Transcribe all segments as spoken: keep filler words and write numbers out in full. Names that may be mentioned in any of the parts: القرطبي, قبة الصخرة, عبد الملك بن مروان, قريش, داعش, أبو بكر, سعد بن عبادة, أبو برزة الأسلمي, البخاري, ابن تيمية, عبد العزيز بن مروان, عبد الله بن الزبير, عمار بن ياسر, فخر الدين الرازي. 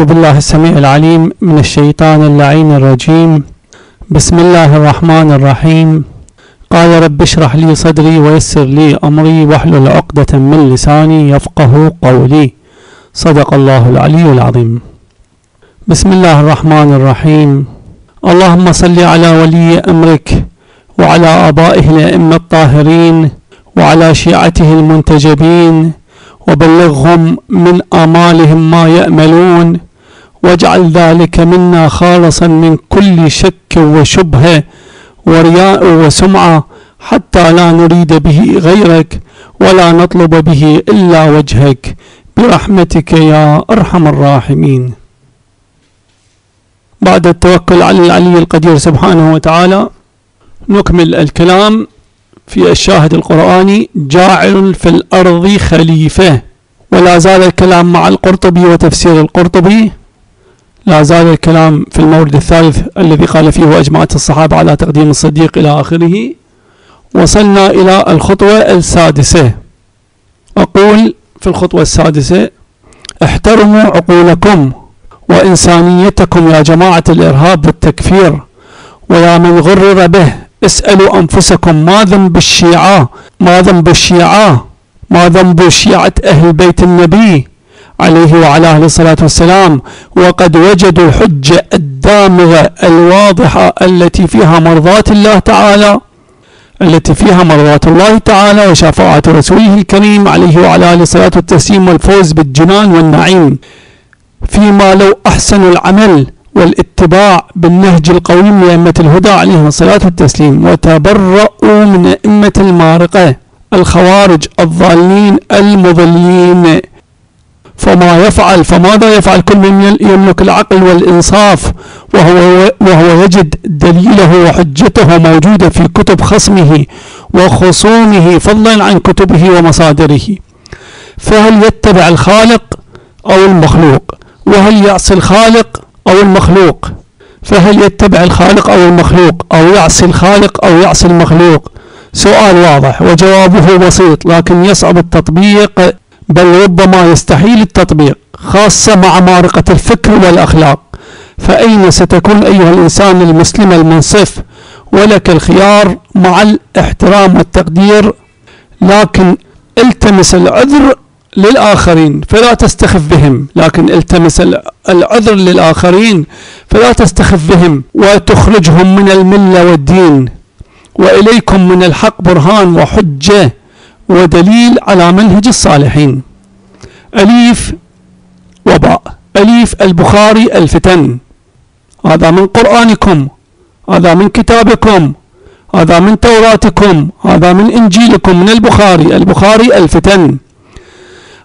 أعوذ بالله السميع العليم من الشيطان اللعين الرجيم. بسم الله الرحمن الرحيم. قال رب اشرح لي صدري ويسر لي أمري واحلل عقدة من لساني يفقه قولي. صدق الله العلي العظيم. بسم الله الرحمن الرحيم. اللهم صل على ولي أمرك وعلى آبائه الأئمة الطاهرين وعلى شيعته المنتجبين، وبلغهم من آمالهم ما يأملون، واجعل ذلك منا خالصا من كل شك وشبهة ورياء وسمعة، حتى لا نريد به غيرك ولا نطلب به إلا وجهك، برحمتك يا أرحم الراحمين. بعد التوكل على العلي القدير سبحانه وتعالى، نكمل الكلام في الشاهد القرآني: جاعل في الأرض خليفة. ولا زال الكلام مع القرطبي وتفسير القرطبي، لا زال الكلام في المورد الثالث الذي قال فيه: أجمعت الصحابة على تقديم الصديق، إلى آخره. وصلنا إلى الخطوة السادسة. أقول في الخطوة السادسة: احترموا عقولكم وإنسانيتكم يا جماعة الإرهاب والتكفير، ويا من غرر به. اسألوا أنفسكم ما ذنب الشيعة، ما ذنب الشيعة، ما ذنب شيعة أهل بيت النبي عليه وعلى أهل الصلاة والسلام، وقد وجدوا الحجة الدامغة الواضحة التي فيها مرضاة الله تعالى، التي فيها مرضاة الله تعالى وشفاعة رسوله الكريم عليه وعلى أهل الصلاة والتسليم، والفوز بالجنان والنعيم، فيما لو أحسنوا العمل والاتباع بالنهج القويم لأئمة الهدى عليهم الصلاة والتسليم، وتبرؤوا من أئمة المارقة الخوارج الضالين المضلين. فما يفعل فماذا يفعل كل من يملك العقل والإنصاف وهو, وهو يجد دليله وحجته موجودة في كتب خصمه وخصومه، فضلا عن كتبه ومصادره؟ فهل يتبع الخالق أو المخلوق؟ وهل يعصي الخالق أو المخلوق؟ فهل يتبع الخالق أو المخلوق، أو يعصي الخالق أو يعصي المخلوق؟ سؤال واضح وجوابه بسيط، لكن يصعب التطبيق، بل ربما يستحيل التطبيق، خاصة مع مارقة الفكر والأخلاق. فأين ستكون أيها الإنسان المسلم المنصف؟ ولك الخيار مع الاحترام والتقدير، لكن التمس العذر للآخرين فلا تستخف بهم، لكن التمس العذر للآخرين فلا تستخف بهم وتخرجهم من الملة والدين. وإليكم من الحق برهان وحجة ودليل على منهج الصالحين. أليف وباء، أليف البخاري الفتن. هذا من قرآنكم، هذا من كتابكم، هذا من توراتكم، هذا من إنجيلكم، من البخاري. البخاري الفتن.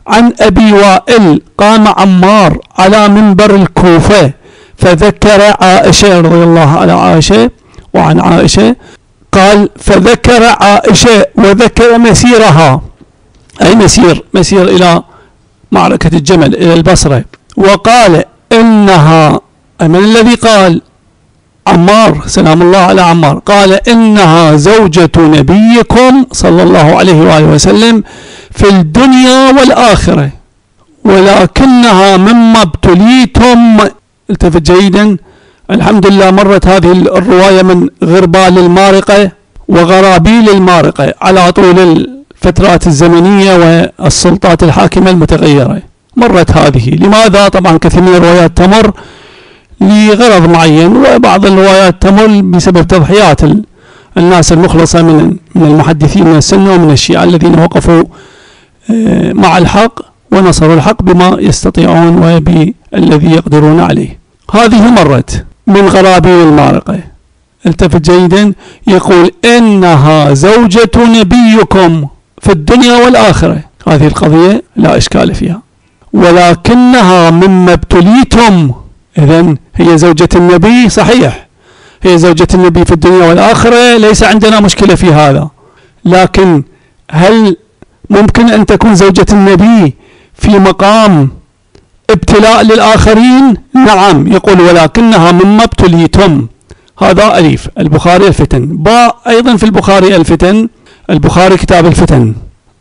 عن أبي وائل: قام عمار على منبر الكوفة فذكر عائشة، رضي الله على عائشة وعن عائشة، قال: فذكر عائشة وذكر مسيرها، أي مسير مسير إلى معركة الجمل، إلى البصرة، وقال إنها، من الذي قال؟ عمار سلام الله على عمار، قال: إنها زوجة نبيكم صلى الله عليه وآله وسلم في الدنيا والآخرة، ولكنها مما ابتليتم. التفت جيدا، الحمد لله مرت هذه الرواية من غربال المارقة وغرابيل المارقة على طول الفترات الزمنية والسلطات الحاكمة المتغيرة، مرت هذه. لماذا؟ طبعا كثير من الروايات تمر لغرض معين، وبعض الروايات تمر بسبب تضحيات الناس المخلصة من من المحدثين من السنة ومن الشيعة الذين وقفوا مع الحق ونصروا الحق بما يستطيعون وبالذي يقدرون عليه. هذه مرت من غرابيل المارقة. التفت جيدا، يقول: إنها زوجة نبيكم في الدنيا والآخرة، هذه القضية لا إشكال فيها، ولكنها مما ابتليتم. إذن هي زوجة النبي، صحيح هي زوجة النبي في الدنيا والآخرة، ليس عندنا مشكلة في هذا، لكن هل ممكن أن تكون زوجة النبي في مقام ابتلاء للآخرين؟ نعم. يقول: ولكنها مما ابتليتم. هذا أليف البخاري الفتن. باء أيضا في البخاري الفتن، البخاري كتاب الفتن.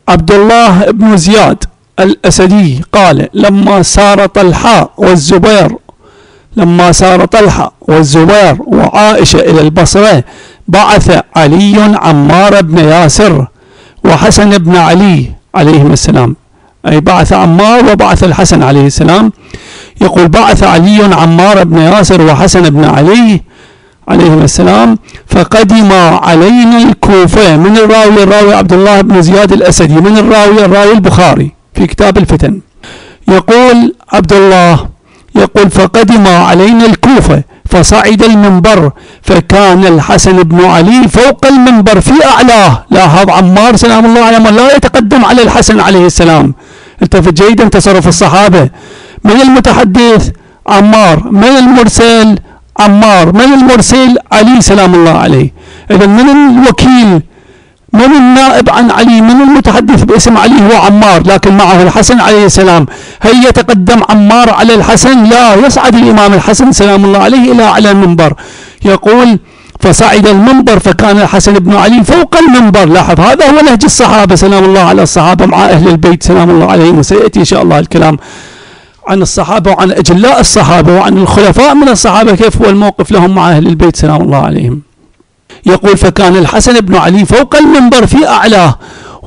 عبد الله بن زياد الأسدي قال لما سار طلحة والزبير لما سار طلحة والزبير وعائشة إلى البصرة بعث علي عمار بن ياسر وحسن بن علي عليهما السلام، أي بعث عمار وبعث الحسن عليه السلام. يقول بعث علي عمار بن ياسر وحسن بن علي عليهما السلام فقدم علينا الكوفة. من الراوي؟ الراوي عبد الله بن زياد الأسدي. من الراوي؟ الراوي البخاري في كتاب الفتن. يقول عبد الله يقول فقدم علينا الكوفة فصعد المنبر فكان الحسن بن علي فوق المنبر في أعلاه. لاحظ عمار سلام الله عليه لا يتقدم على الحسن عليه السلام. التفت جيدا تصرف الصحابة. من المتحدث؟ عمار. من المرسل؟ عمار. من المرسل؟ علي سلام الله عليه. إذا من الوكيل، من النائب عن علي، من المتحدث باسم علي هو عمار، لكن معه الحسن عليه السلام. هل يتقدم عمار على الحسن؟ لا، يصعد الإمام الحسن سلام الله عليه إلى على المنبر. يقول فصعد المنبر فكان الحسن بن علي فوق المنبر. لاحظ هذا هو نهج الصحابة سلام الله على الصحابة مع أهل البيت سلام الله عليهم، وسيأتي إن شاء الله الكلام عن الصحابة وعن أجلاء الصحابة وعن الخلفاء من الصحابة كيف هو الموقف لهم مع أهل البيت سلام الله عليهم. يقول فكان الحسن بن علي فوق المنبر في أعلاه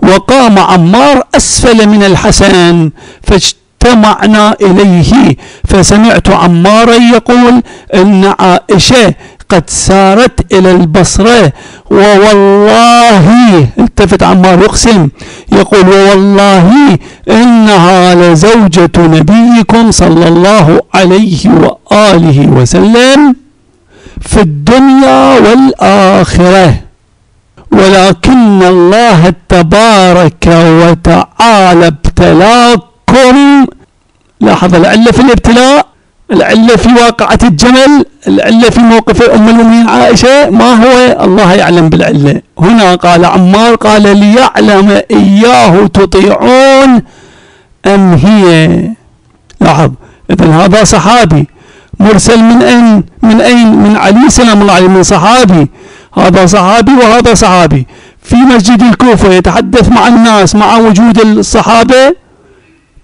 وقام عمار أسفل من الحسن فاجتمعنا إليه فسمعت عمارا يقول إن عائشة قد سارت إلى البصرة ووالله، التفت عمار يقسم يقول ووالله إنها لزوجة نبيكم صلى الله عليه وآله وسلم في الدنيا والآخرة، ولكن الله تبارك وتعالى ابتلاكم. لاحظ العلة في الابتلاء، العلة في واقعة الجمل، العلة في موقف أم المؤمنين عائشة، ما هو؟ الله يعلم بالعلة. هنا قال عمار قال ليعلم إياه تطيعون أم هي. لاحظ إذن هذا صحابي مرسل من أين؟ من أين؟ من علي سلام الله عليه، من صحابي. هذا صحابي وهذا صحابي في مسجد الكوفة يتحدث مع الناس مع وجود الصحابة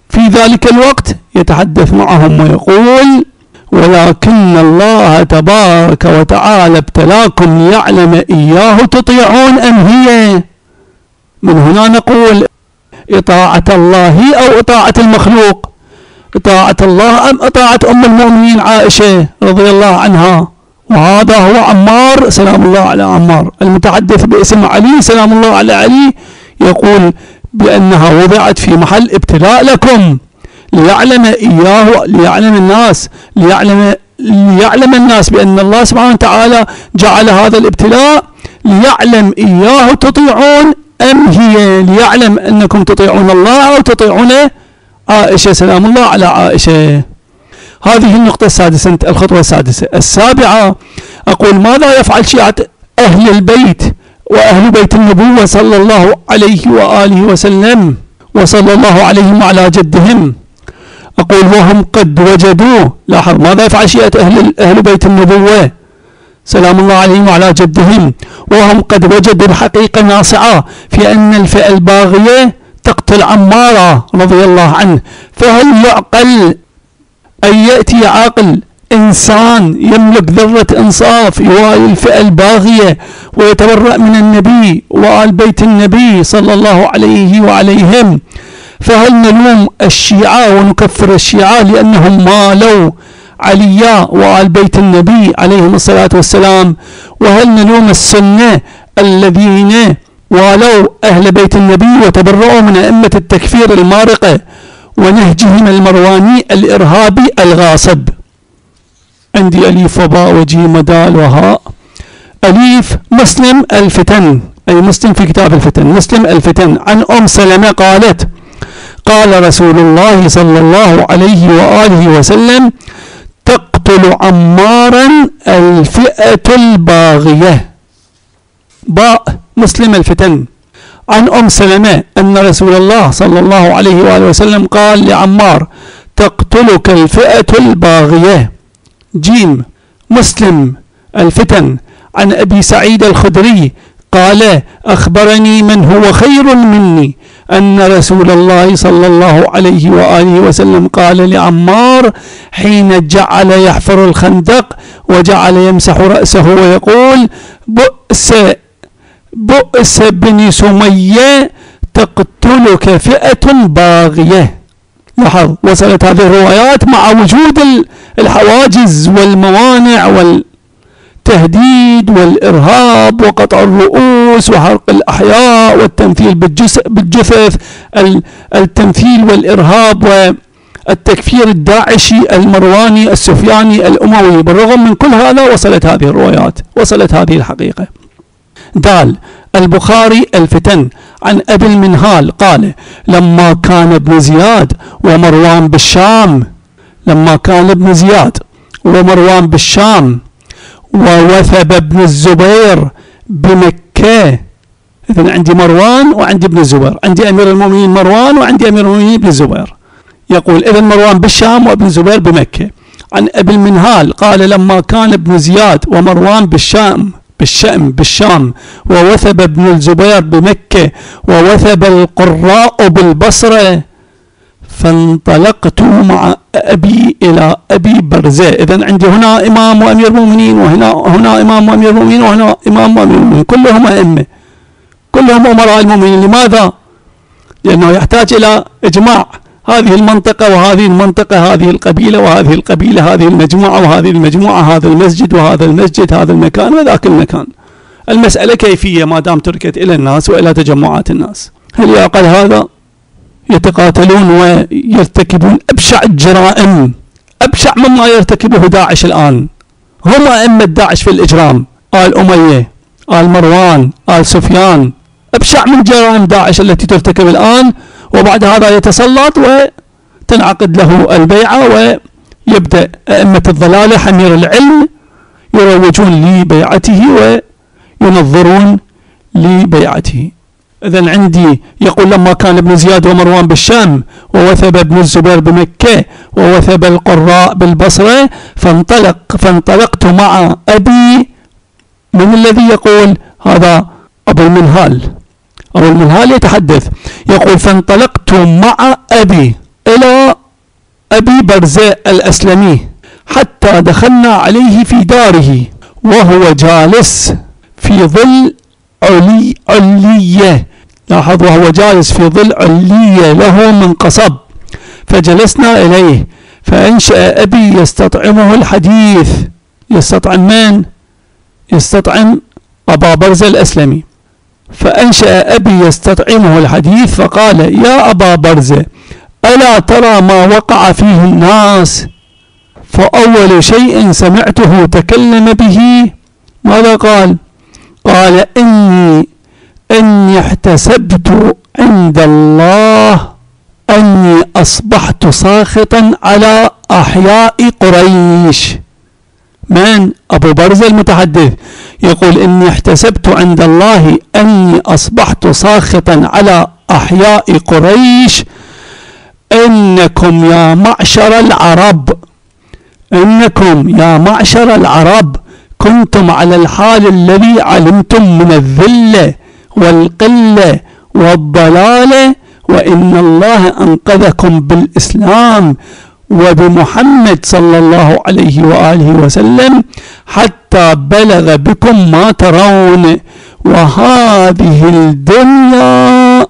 في ذلك الوقت، يتحدث معهم ويقول ولكن الله تبارك وتعالى ابتلاكم ليعلم إياه تطيعون أم هي. من هنا نقول إطاعة الله أو إطاعة المخلوق؟ طاعة الله أم طاعة أم المؤمنين عائشة رضي الله عنها؟ وهذا هو عمار سلام الله على عمار. المتحدث باسم علي سلام الله على علي يقول بأنها وضعت في محل ابتلاء لكم ليعلم إياه، ليعلم الناس، ليعلم ليعلم الناس بأن الله سبحانه وتعالى جعل هذا الابتلاء ليعلم إياه تطيعون أم هي، ليعلم أنكم تطيعون الله أو تطيعون عائشة سلام الله على عائشة. هذه النقطة السادسة، الخطوة السادسة. السابعة أقول ماذا يفعل شيعة أهل البيت وأهل بيت النبوة صلى الله عليه وآله وسلم وصلى الله عليهم وعلى جدهم. أقول وهم قد وجدوا. لاحظ ماذا يفعل شيعة أهل أهل بيت النبوة سلام الله عليهم وعلى جدهم وهم قد وجدوا الحقيقة الناصعة في أن الفئة الباغية تقتل عمارة رضي الله عنه. فهل يعقل أن يأتي عاقل إنسان يملك ذرة إنصاف يوالي الفئة الباغية ويتبرأ من النبي وآل بيت النبي صلى الله عليه وعليهم؟ فهل نلوم الشيعة ونكفر الشيعة لأنهم مالوا عليا وآل بيت النبي عليهم الصلاة والسلام؟ وهل نلوم السنة الذين ولو أهل بيت النبي وتبرؤوا من أئمة التكفير المارقة ونهجهم المرواني الإرهابي الغاصب؟ عندي أليف وباء وجيم ودال وهاء. أليف مسلم الفتن، أي مسلم في كتاب الفتن. مسلم الفتن عن أم سلمة قالت قال رسول الله صلى الله عليه وآله وسلم تقتل عمارا الفئة الباغية. باء مسلم الفتن عن أم سلمة أن رسول الله صلى الله عليه وآله وسلم قال لعمار تقتلك الفئة الباغية. جيم مسلم الفتن عن أبي سعيد الخدري قال أخبرني من هو خير مني أن رسول الله صلى الله عليه وآله وسلم قال لعمار حين جعل يحفر الخندق وجعل يمسح رأسه ويقول بؤس بؤس بن سمية تقتلك فئة باغية. لاحظ وصلت هذه الروايات مع وجود الحواجز والموانع والتهديد والإرهاب وقطع الرؤوس وحرق الأحياء والتمثيل بالجثث، التمثيل والإرهاب والتكفير الداعشي المرواني السفياني الأموي. بالرغم من كل هذا وصلت هذه الروايات، وصلت هذه الحقيقة. دال البخاري الفتن عن أبي المنهال قال لما كان ابن زياد ومروان بالشام، لما كان ابن زياد ومروان بالشام ووثب ابن الزبير بمكة. إذن عندي مروان وعندي ابن الزبير، عندي أمير المؤمنين مروان وعندي أمير المؤمنين ابن الزبير. يقول إذن مروان بالشام وابن الزبير بمكة. عن أبي المنهال قال لما كان ابن زياد ومروان بالشام بالشام بالشام ووثب ابن الزبير بمكة ووثب القراء بالبصرة فانطلقت مع أبي إلى أبي برزة. إذن عندي هنا إمام وأمير المؤمنين وهنا هنا إمام وأمير المؤمنين وهنا إمام وأمير المؤمنين، كلهم أئمة، كلهم أمراء المؤمنين. لماذا؟ لأنه يحتاج إلى إجماع هذه المنطقة وهذه المنطقة، هذه القبيلة وهذه القبيلة، هذه المجموعة وهذه المجموعة، هذا المسجد وهذا المسجد، هذا المكان وذاك المكان. المسألة كيفية ما دام تركت إلى الناس وإلى تجمعات الناس. هل يعقل هذا؟ يتقاتلون ويرتكبون أبشع الجرائم، أبشع مما يرتكبه داعش الآن. هم أئمة داعش في الإجرام، آل أمية، آل مروان، آل سفيان، أبشع من جرائم داعش التي ترتكب الآن. وبعد هذا يتسلط وتنعقد له البيعة ويبدأ أئمة الضلالة حمير العلم يروجون لبيعته وينظرون لبيعته. إذن عندي يقول لما كان ابن زياد ومروان بالشام ووثب ابن الزبير بمكة ووثب القراء بالبصرة فانطلق فانطلقت مع أبي. من الذي يقول هذا؟ أبو المنهال. أبو المنهال يتحدث يقول فانطلقت مع أبي إلى أبي برزاء الأسلمي حتى دخلنا عليه في داره وهو جالس في ظل علي علية. لاحظ وهو جالس في ظل علية له من قصب. فجلسنا إليه فأنشأ أبي يستطعمه الحديث. يستطعم من؟ يستطعم أبا برزة الأسلمي. فأنشأ أبي يستطعمه الحديث فقال يا أبا برزة ألا ترى ما وقع فيه الناس؟ فأول شيء سمعته تكلم به ماذا قال؟ قال إني إني احتسبت عند الله أني أصبحت ساخطا على أحياء قريش. من؟ أبو برزة المتحدث يقول إني احتسبت عند الله أني أصبحت ساخطا على أحياء قريش إنكم يا معشر العرب إنكم يا معشر العرب كنتم على الحال الذي علمتم من الذلة والقلة والضلالة وإن الله أنقذكم بالإسلام وبمحمد صلى الله عليه وآله وسلم حتى بلغ بكم ما ترون وهذه الدنيا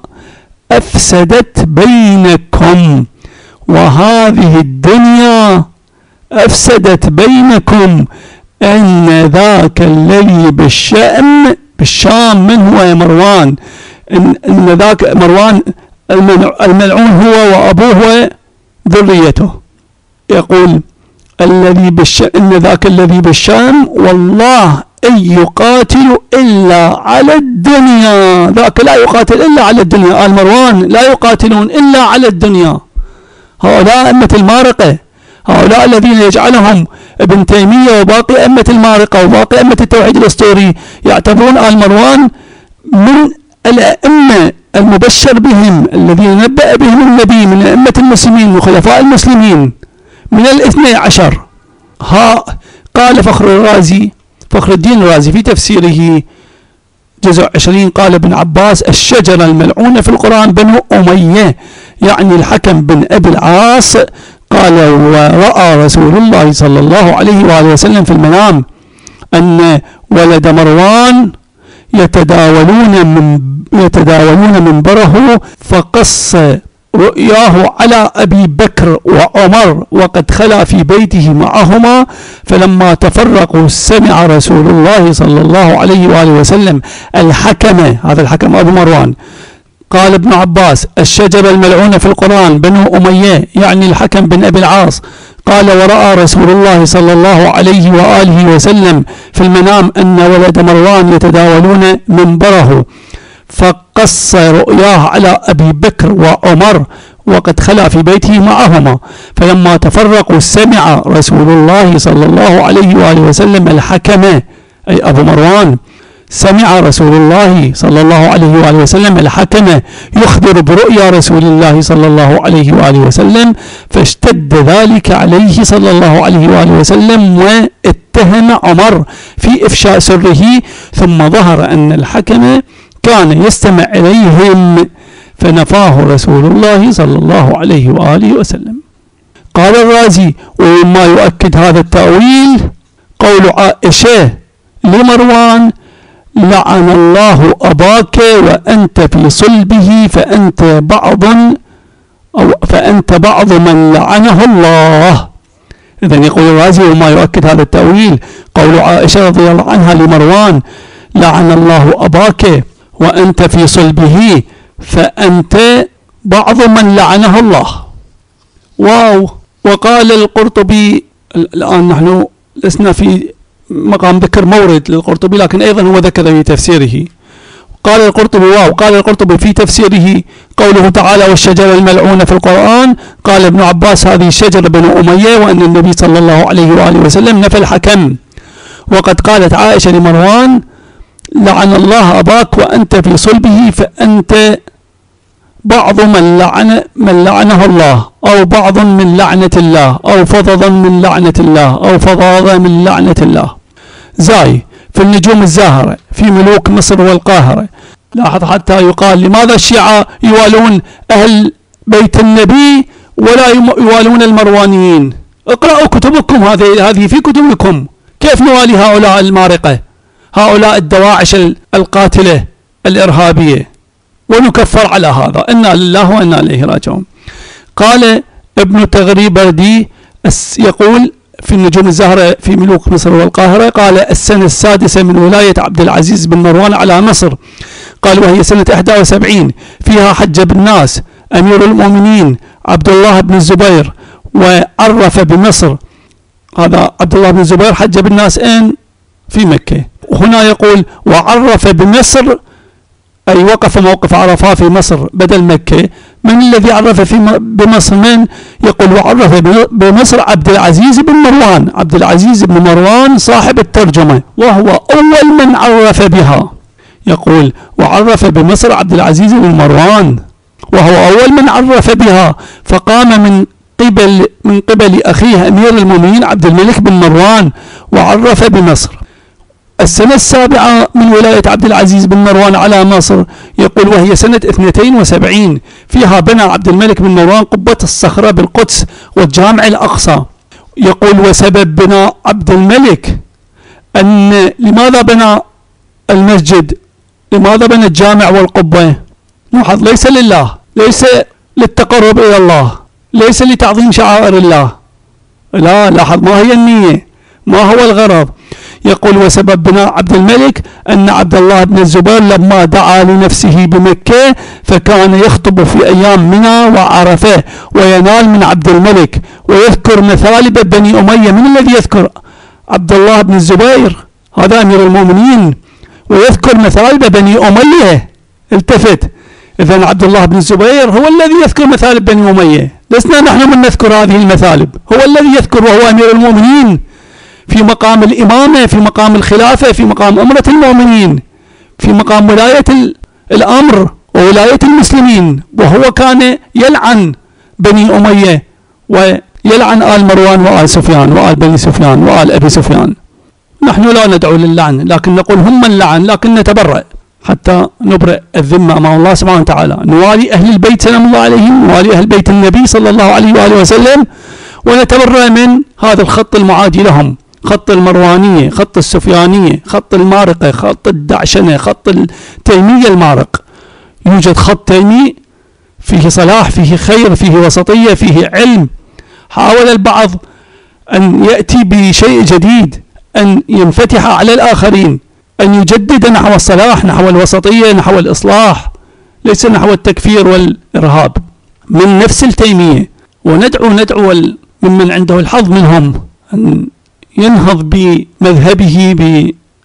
أفسدت بينكم وهذه الدنيا أفسدت بينكم أن ذاك الذي بالشام بالشام من هو مروان؟ إن, إن ذاك مروان الملعون هو وأبوه وذريته. يقول الذي بالشام إن ذاك الذي بالشام والله أن يقاتل إلا على الدنيا. ذاك لا يقاتل إلا على الدنيا، آل مروان لا يقاتلون إلا على الدنيا. هؤلاء أئمة المارقة، هؤلاء الذين يجعلهم ابن تيمية وباقي أئمة المارقة وباقي أئمة التوحيد الأسطوري يعتبرون آل مروان من الأئمة المبشر بهم الذين نبأ بهم النبي من أئمة المسلمين وخلفاء المسلمين من الاثني عشر. ها قال فخر الرازي، فخر الدين الرازي في تفسيره جزء عشرين قال ابن عباس: الشجرة الملعونة في القرآن بنو أمية، يعني الحكم بن أبي العاص. قال: ورأى رسول الله صلى الله عليه وآله وسلم في المنام أن ولد مروان يتداولون من يتداولون منبره، فقص رؤياه على أبي بكر وعمر وقد خلا في بيته معهما، فلما تفرقوا سمع رسول الله صلى الله عليه وآله وسلم الحكم، هذا الحكم أبو مروان. قال ابن عباس: الشجرة الملعونة في القرآن بنو أمية، يعني الحكم بن أبي العاص. قال: ورأى رسول الله صلى الله عليه وآله وسلم في المنام أن ولد مروان يتداولون منبره، فقص رؤياه على أبي بكر وعمر وقد خلا في بيته معهما، فلما تفرقوا سمع رسول الله صلى الله عليه وآله وسلم الحكم، أي أبو مروان. سمع رسول الله صلى الله عليه وآله وسلم الحكم يخبر برؤيا رسول الله صلى الله عليه وآله وسلم، فاشتد ذلك عليه صلى الله عليه وآله وسلم واتهم عمر في إفشاء سره، ثم ظهر أن الحكم كان يستمع إليهم فنفاه رسول الله صلى الله عليه وآله وسلم. قال الرازي: وما يؤكد هذا التأويل قول عائشة لمروان: لعن الله أباك وأنت في صلبه فأنت بعض أو فأنت بعض من لعنه الله. إذن يقول الرازي: وما يؤكد هذا التأويل قول عائشة رضي الله عنها لمروان: لعن الله أباك وأنت في صلبه فأنت بعض من لعنه الله. واو. وقال القرطبي، الآن نحن لسنا في مقام ذكر مورد للقرطبي لكن أيضا هو ذكر في تفسيره. قال القرطبي واو قال القرطبي في تفسيره: قوله تعالى: والشجرة الملعونة في القرآن. قال ابن عباس: هذه الشجرة بنو أمية، وأن النبي صلى الله عليه وآله وسلم نفى الحكم. وقد قالت عائشة لمروان: لعن الله أباك وأنت في صلبه فأنت بعض من لعن من لعنه الله، أو بعض من لعنة الله، أو فضض من لعنة الله، أو فضاض من لعنة الله. زاي في النجوم الزاهرة في ملوك مصر والقاهرة. لاحظ حتى يقال: لماذا الشيعة يوالون أهل بيت النبي ولا يوالون المروانيين؟ اقرأوا كتبكم، هذه هذه في كتبكم، كيف نوالي هؤلاء المارقة، هؤلاء الدواعش القاتلة الإرهابية، ونكفر على هذا. إنا لله وإنا إليه راجعون. قال ابن تغريب بردي يقول في النجوم الزهرة في ملوك مصر والقاهرة: قال: السنة السادسة من ولاية عبد العزيز بن مروان على مصر. قال: وهي سنة إحدى وسبعين، فيها حج بن ناس أمير المؤمنين عبد الله بن الزبير وعرف بمصر. هذا عبد الله بن الزبير حج بالناس أين؟ في مكة. وهنا يقول: وعرف بمصر، أي وقف موقف عرفة في مصر بدل مكة. من الذي عرف في بمصر؟ من يقول: وعرف بمصر عبد العزيز بن مروان. عبد العزيز بن مروان صاحب الترجمة، وهو أول من عرف بها. يقول: وعرف بمصر عبد العزيز بن مروان، وهو أول من عرف بها، فقام من قبل من قبل أخيه أمير المؤمنين عبد الملك بن مروان وعرف بمصر. السنة السابعة من ولاية عبد العزيز بن مروان على مصر. يقول: وهي سنة اثنتين وسبعين، فيها بنى عبد الملك بن مروان قبة الصخرة بالقدس والجامع الأقصى. يقول: وسبب بناء عبد الملك أن لماذا بنى المسجد؟ لماذا بنى الجامع والقبة؟ لاحظ، ليس لله، ليس للتقرب إلى الله، ليس لتعظيم شعائر الله، لا، لاحظ ما هي النية، ما هو الغرض. يقول: وسبب بناء عبد الملك أن عبد الله بن الزبير لما دعا لنفسه بمكة فكان يخطب في أيام منى وعرفة وينال من عبد الملك ويذكر مثالب بني أمية. من الذي يذكر؟ عبد الله بن الزبير، هذا أمير المؤمنين، ويذكر مثالب بني أمية. التفت، إذن عبد الله بن الزبير هو الذي يذكر مثالب بني أمية، لسنا نحن من نذكر هذه المثالب، هو الذي يذكر، وهو أمير المؤمنين في مقام الإمامة، في مقام الخلافة، في مقام أمرة المؤمنين، في مقام ولاية الأمر وولاية المسلمين، وهو كان يلعن بني أمية ويلعن آل مروان وآل سفيان وآل بني سفيان وآل أبي سفيان. نحن لا ندعو للعن، لكن نقول هم اللعن، لكن نتبرأ، حتى نبرئ الذمة أمام الله سبحانه وتعالى، نوالي أهل البيت سلام الله عليهم، نوالي أهل بيت النبي صلى الله عليه وآله وسلم، ونتبرأ من هذا الخط المعادي لهم، خط المروانية، خط السفيانية، خط المارقة، خط الدعشنة، خط التيمية المارق. يوجد خط تيمي فيه صلاح، فيه خير، فيه وسطية، فيه علم. حاول البعض أن يأتي بشيء جديد، أن ينفتح على الآخرين، أن يجدد نحو الصلاح، نحو الوسطية، نحو الإصلاح، ليس نحو التكفير والإرهاب. من نفس التيمية، وندعو ندعو ممن عنده الحظ منهم أن ينهض بمذهبه،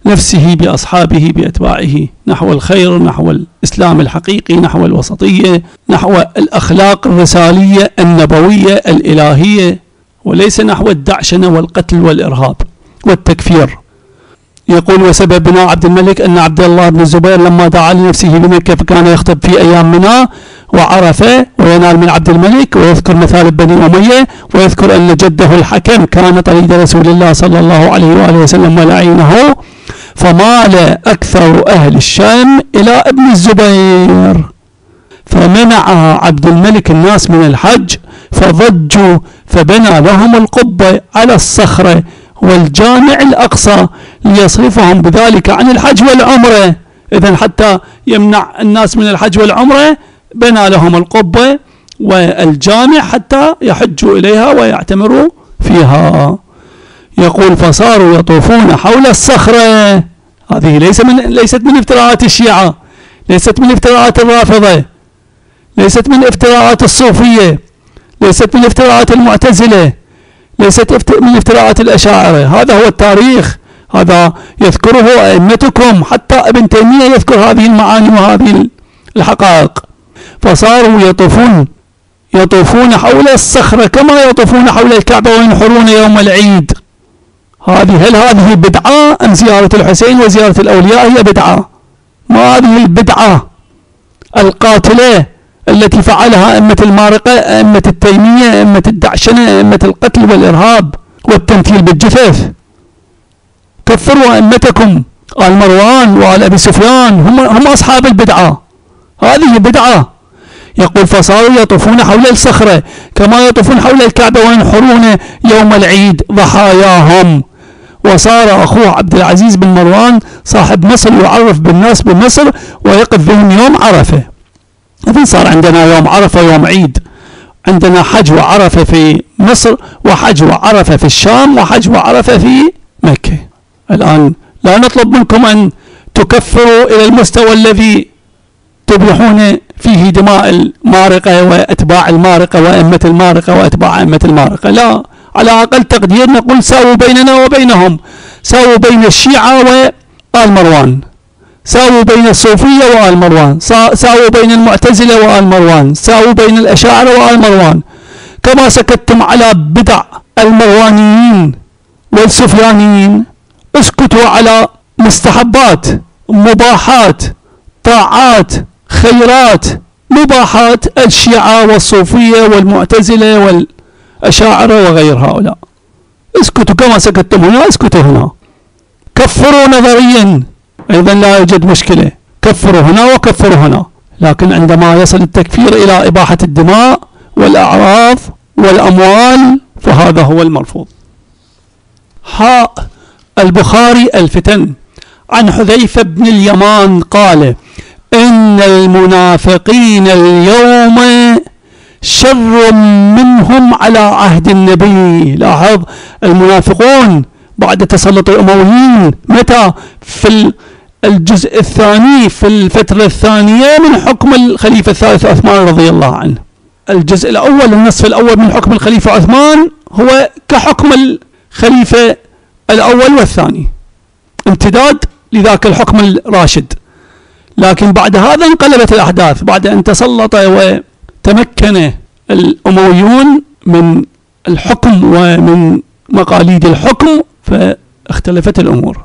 بنفسه، بأصحابه، بأتباعه، نحو الخير، نحو الإسلام الحقيقي، نحو الوسطية، نحو الأخلاق الرسالية النبوية الإلهية، وليس نحو الدعشنة والقتل والإرهاب والتكفير. يقول: وسبب بناء عبد الملك أن عبد الله بن الزبير لما دعا لنفسه بمكة فكان يخطب في أيام منى وعرفة وينال من عبد الملك، ويذكر مثال بني أمية، ويذكر أن جده الحكم كان طريد رسول الله صلى الله عليه وآله وسلم ولعينه، فمال أكثر أهل الشام إلى ابن الزبير، فمنع عبد الملك الناس من الحج، فضجوا، فبنى لهم القبة على الصخرة والجامع الأقصى ليصرفهم بذلك عن الحج والعمرة. إذن حتى يمنع الناس من الحج والعمرة بنى لهم القبة والجامع حتى يحجوا إليها ويعتمروا فيها. يقول: فصاروا يطوفون حول الصخرة. هذه ليس من ليست من افتراءات الشيعة، ليست من افتراءات الرافضة، ليست من افتراءات الصوفية، ليست من افتراءات المعتزلة، ليست من افتراءات الأشاعرة. هذا هو التاريخ، هذا يذكره أئمتكم، حتى ابن تيمية يذكر هذه المعاني وهذه الحقائق. فصاروا يطوفون يطوفون حول الصخرة كما يطوفون حول الكعبة وينحرون يوم العيد. هذه هل هذه بدعة أم زيارة الحسين وزيارة الأولياء هي بدعة؟ ما هذه البدعة القاتلة التي فعلها أئمة المارقة، أئمة التيمية، أئمة الدعشنة، أئمة القتل والإرهاب والتمثيل بالجثث. كفروا أئمتكم، آل مروان وآل أبي سفيان، هم هم أصحاب البدعة، هذه بدعة. يقول: فصاروا يطوفون حول الصخرة كما يطوفون حول الكعبة وينحرون يوم العيد ضحاياهم. وصار أخوه عبد العزيز بن مروان صاحب مصر يعرف بالناس بمصر ويقف بهم يوم عرفة. إذن صار عندنا يوم عرفة يوم عيد، عندنا حج وعرفة في مصر، وحج وعرفة في الشام، وحج وعرفة في مكة. الآن لا نطلب منكم أن تكفروا إلى المستوى الذي تبيحون فيه دماء المارقة وأتباع المارقة وأئمة المارقة وأتباع أئمة المارقة، لا، على أقل تقدير نقول ساووا بيننا وبينهم، ساووا بين الشيعة وآل مروان، ساووا بين الصوفية وآل مروان، ساووا بين المعتزلة وآل مروان، ساووا بين الأشاعرة وآل مروان، كما سكتتم على بدع المروانيين والسفيانيين اسكتوا على مستحبات، مباحات، طاعات، خيرات، مباحات الشيعة والصوفية والمعتزلة والأشاعرة وغير هؤلاء. اسكتوا كما سكتتم هنا، اسكتوا هنا. كفروا نظريا، ايضا لا يوجد مشكلة، كفروا هنا وكفروا هنا، لكن عندما يصل التكفير الى إباحة الدماء والأعراض والأموال فهذا هو المرفوض. حاء البخاري: الفتن. عن حذيفة بن اليمان قال: إن المنافقين اليوم شر منهم على عهد النبي. لاحظ، المنافقون بعد تسلط الأمويين متى؟ في الجزء الثاني، في الفترة الثانية من حكم الخليفة الثالث عثمان رضي الله عنه. الجزء الأول، النصف الأول من حكم الخليفة عثمان هو كحكم الخليفة الأول والثاني، امتداد لذاك الحكم الراشد. لكن بعد هذا انقلبت الأحداث، بعد أن تسلط وتمكن الأمويون من الحكم ومن مقاليد الحكم فاختلفت الأمور،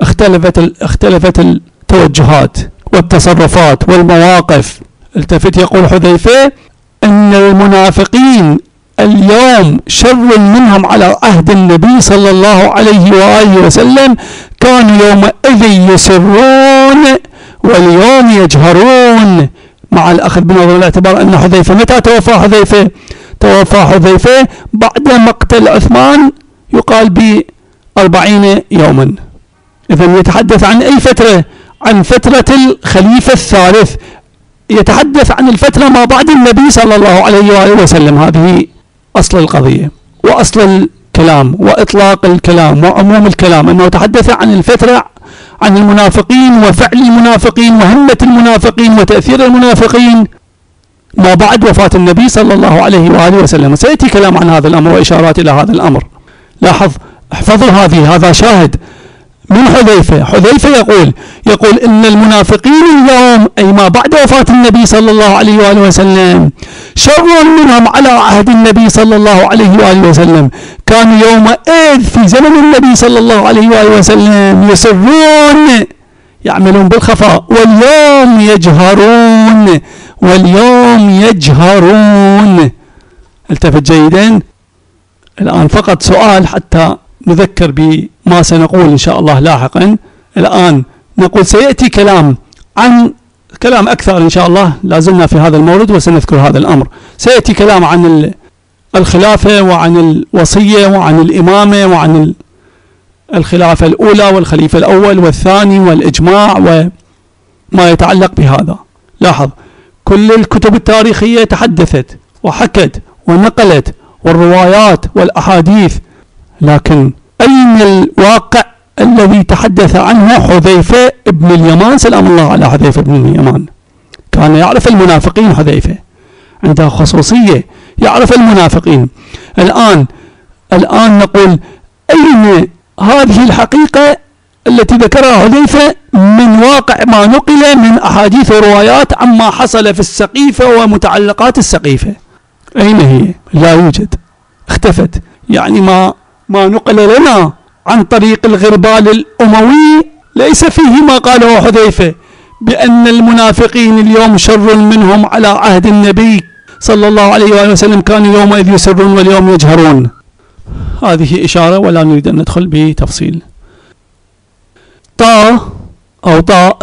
اختلفت اختلفت التوجهات والتصرفات والمواقف. التفت، يقول حذيفة: إن المنافقين اليوم شر منهم على عهد النبي صلى الله عليه وآله وسلم، كانوا يومئذ يسرون واليوم يجهرون، مع الأخذ بنظر الاعتبار أن حذيفة، متى توفى حذيفة؟ توفى حذيفة بعد مقتل عثمان يقال بأربعين يوما. إذن يتحدث عن أي فترة؟ عن فترة الخليفة الثالث، يتحدث عن الفترة ما بعد النبي صلى الله عليه وآله وسلم. هذه أصل القضية وأصل الكلام وإطلاق الكلام وعموم الكلام، أنه تحدث عن الفترة، عن المنافقين وفعل المنافقين وهمة المنافقين وتأثير المنافقين ما بعد وفاة النبي صلى الله عليه وآله وسلم. سيأتي كلام عن هذا الأمر وإشارات إلى هذا الأمر. لاحظ، احفظوا هذه، هذا شاهد من حذيفة. حذيفة يقول يقول إن المنافقين اليوم، أي ما بعد وفاة النبي صلى الله عليه وآله وسلم، شر منهم على عهد النبي صلى الله عليه وآله وسلم، كانوا يومئذ في زمن النبي صلى الله عليه وآله وسلم يسرون، يعملون بالخفاء، واليوم يجهرون. واليوم يجهرون، التفت جيدا. الآن فقط سؤال حتى نذكر بما سنقول إن شاء الله لاحقا. الآن نقول سيأتي كلام عن كلام أكثر إن شاء الله، لازلنا في هذا المورد وسنذكر هذا الأمر. سيأتي كلام عن الخلافة وعن الوصية وعن الإمامة وعن الخلافة الأولى والخليفة الأول والثاني والإجماع وما يتعلق بهذا. لاحظ، كل الكتب التاريخية تحدثت وحكت ونقلت، والروايات والأحاديث، لكن أين الواقع الذي تحدث عنه حذيفة بن اليمان؟ سلام الله على حذيفة بن اليمان. كان يعرف المنافقين، حذيفة عنده خصوصية يعرف المنافقين. الآن الآن نقول أين هذه الحقيقة التي ذكرها حذيفة من واقع ما نقل من أحاديث وروايات عما حصل في السقيفة ومتعلقات السقيفة؟ أين هي؟ لا يوجد، اختفت. يعني ما ما نقل لنا عن طريق الغربال الأموي ليس فيه ما قاله حذيفة بأن المنافقين اليوم شر منهم على عهد النبي صلى الله عليه وآله وسلم، كانوا يومئذ يسرون واليوم يجهرون. هذه إشارة ولا نريد أن ندخل بتفصيل. طاء أو طاء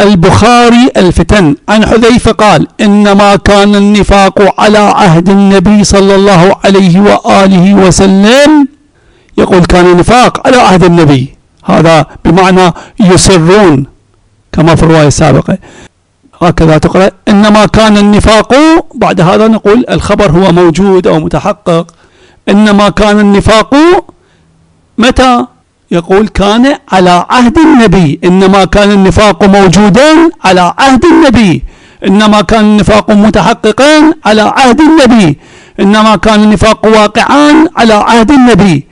البخاري الفتن. عن حذيفة قال: إنما كان النفاق على عهد النبي صلى الله عليه وآله وسلم. يقول كان نفاق على عهد النبي، هذا بمعنى يسرون كما في الرواية السابقة، هكذا تقرأ. إنما كان النفاق، بعد هذا نقول الخبر هو موجود أو متحقق. إنما كان النفاق متى؟ يقول كان على عهد النبي. إنما كان النفاق موجودا على عهد النبي، إنما كان النفاق متحققا على عهد النبي، إنما كان النفاق واقعا على عهد النبي.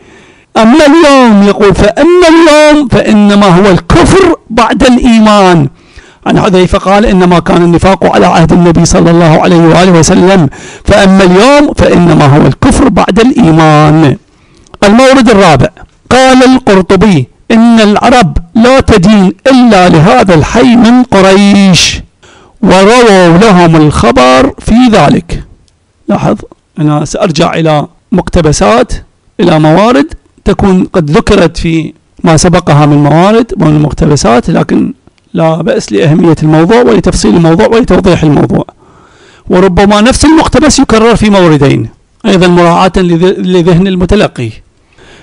أما اليوم، يقول فأما اليوم فإنما هو الكفر بعد الإيمان. عن حذيفة قال: إنما كان النفاق على عهد النبي صلى الله عليه وآله وسلم، فأما اليوم فإنما هو الكفر بعد الإيمان. المورد الرابع: قال القرطبي: إن العرب لا تدين إلا لهذا الحي من قريش، ورووا لهم الخبر في ذلك. لاحظ، أنا سأرجع إلى مقتبسات، إلى موارد تكون قد ذكرت في ما سبقها من موارد ومن مقتبسات، لكن لا بأس لأهمية الموضوع ولتفصيل الموضوع ولتوضيح الموضوع. وربما نفس المقتبس يكرر في موردين أيضا مراعاة لذهن المتلقي.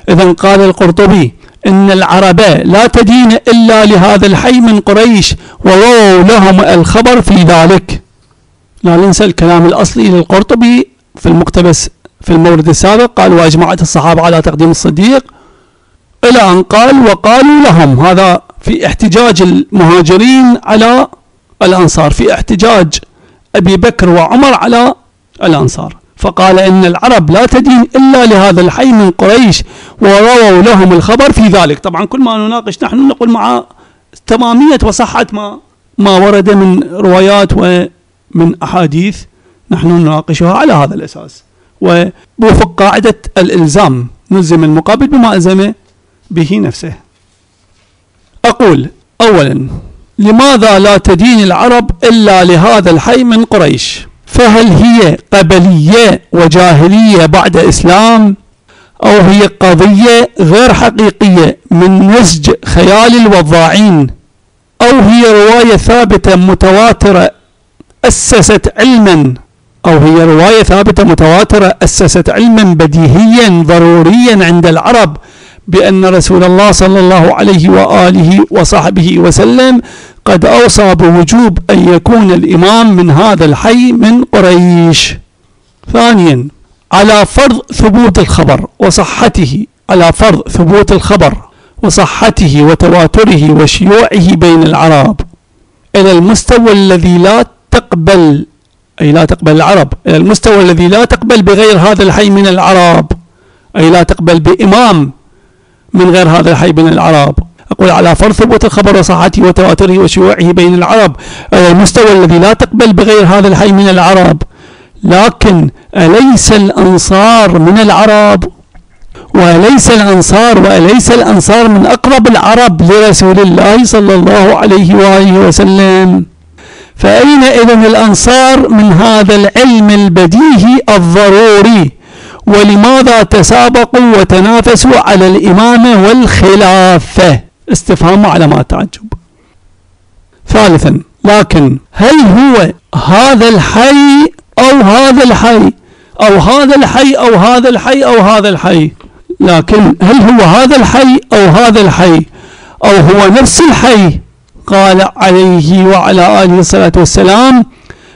إذن قال القرطبي: إن العرب لا تدين إلا لهذا الحي من قريش، ورووا لهم الخبر في ذلك. لا ننسى الكلام الأصلي للقرطبي في المقتبس في المورد السابق، قال: وأجمعت الصحابة على تقديم الصديق، إلى أن قال: وقالوا لهم. هذا في احتجاج المهاجرين على الأنصار، في احتجاج أبي بكر وعمر على الأنصار. فقال: إن العرب لا تدين إلا لهذا الحي من قريش، ورووا لهم الخبر في ذلك. طبعا كل ما نناقش نحن نقول مع تمامية وصحة ما ما ورد من روايات ومن أحاديث، نحن نناقشها على هذا الأساس ووفق قاعدة الإلزام، نلزم المقابل بما ألزم به نفسه. أقول: أولا، لماذا لا تدين العرب إلا لهذا الحي من قريش؟ فهل هي قبلية وجاهلية بعد إسلام، أو هي قضية غير حقيقية من نسج خيال الوضاعين؟ أو هي رواية ثابتة متواترة أسست علما أو هي رواية ثابتة متواترة أسست علما بديهيا ضروريا عند العرب بأن رسول الله صلى الله عليه وآله وصحبه وسلم قد أوصى بوجوب أن يكون الإمام من هذا الحي من قريش. ثانيا، على فرض ثبوت الخبر وصحته، على فرض ثبوت الخبر وصحته وتواتره وشيوعه بين العرب إلى المستوى الذي لا تقبل، أي لا تقبل العرب، إلى المستوى الذي لا تقبل بغير هذا الحي من العرب، أي لا تقبل بإمام من غير هذا الحي من العرب. أقول على فرض ثبوت الخبر وصحته وتواتره وشيوعه بين العرب إلى المستوى الذي لا تقبل بغير هذا الحي من العرب. لكن أليس الأنصار من العرب؟ وليس الأنصار وليس الأنصار من أقرب العرب لرسول الله صلى الله عليه وآله وسلم، فأين إذن الأنصار من هذا العلم البديهي الضروري؟ ولماذا تسابقوا وتنافسوا على الإمامة والخلافة؟ استفهام علامات تعجب. ثالثا، لكن هل هو هذا الحي أو هذا الحي أو هذا الحي أو هذا الحي أو هذا الحي؟ لكن هل هو هذا الحي أو هذا الحي أو هو نفس الحي؟ قال عليه وعلى آله الصلاة والسلام: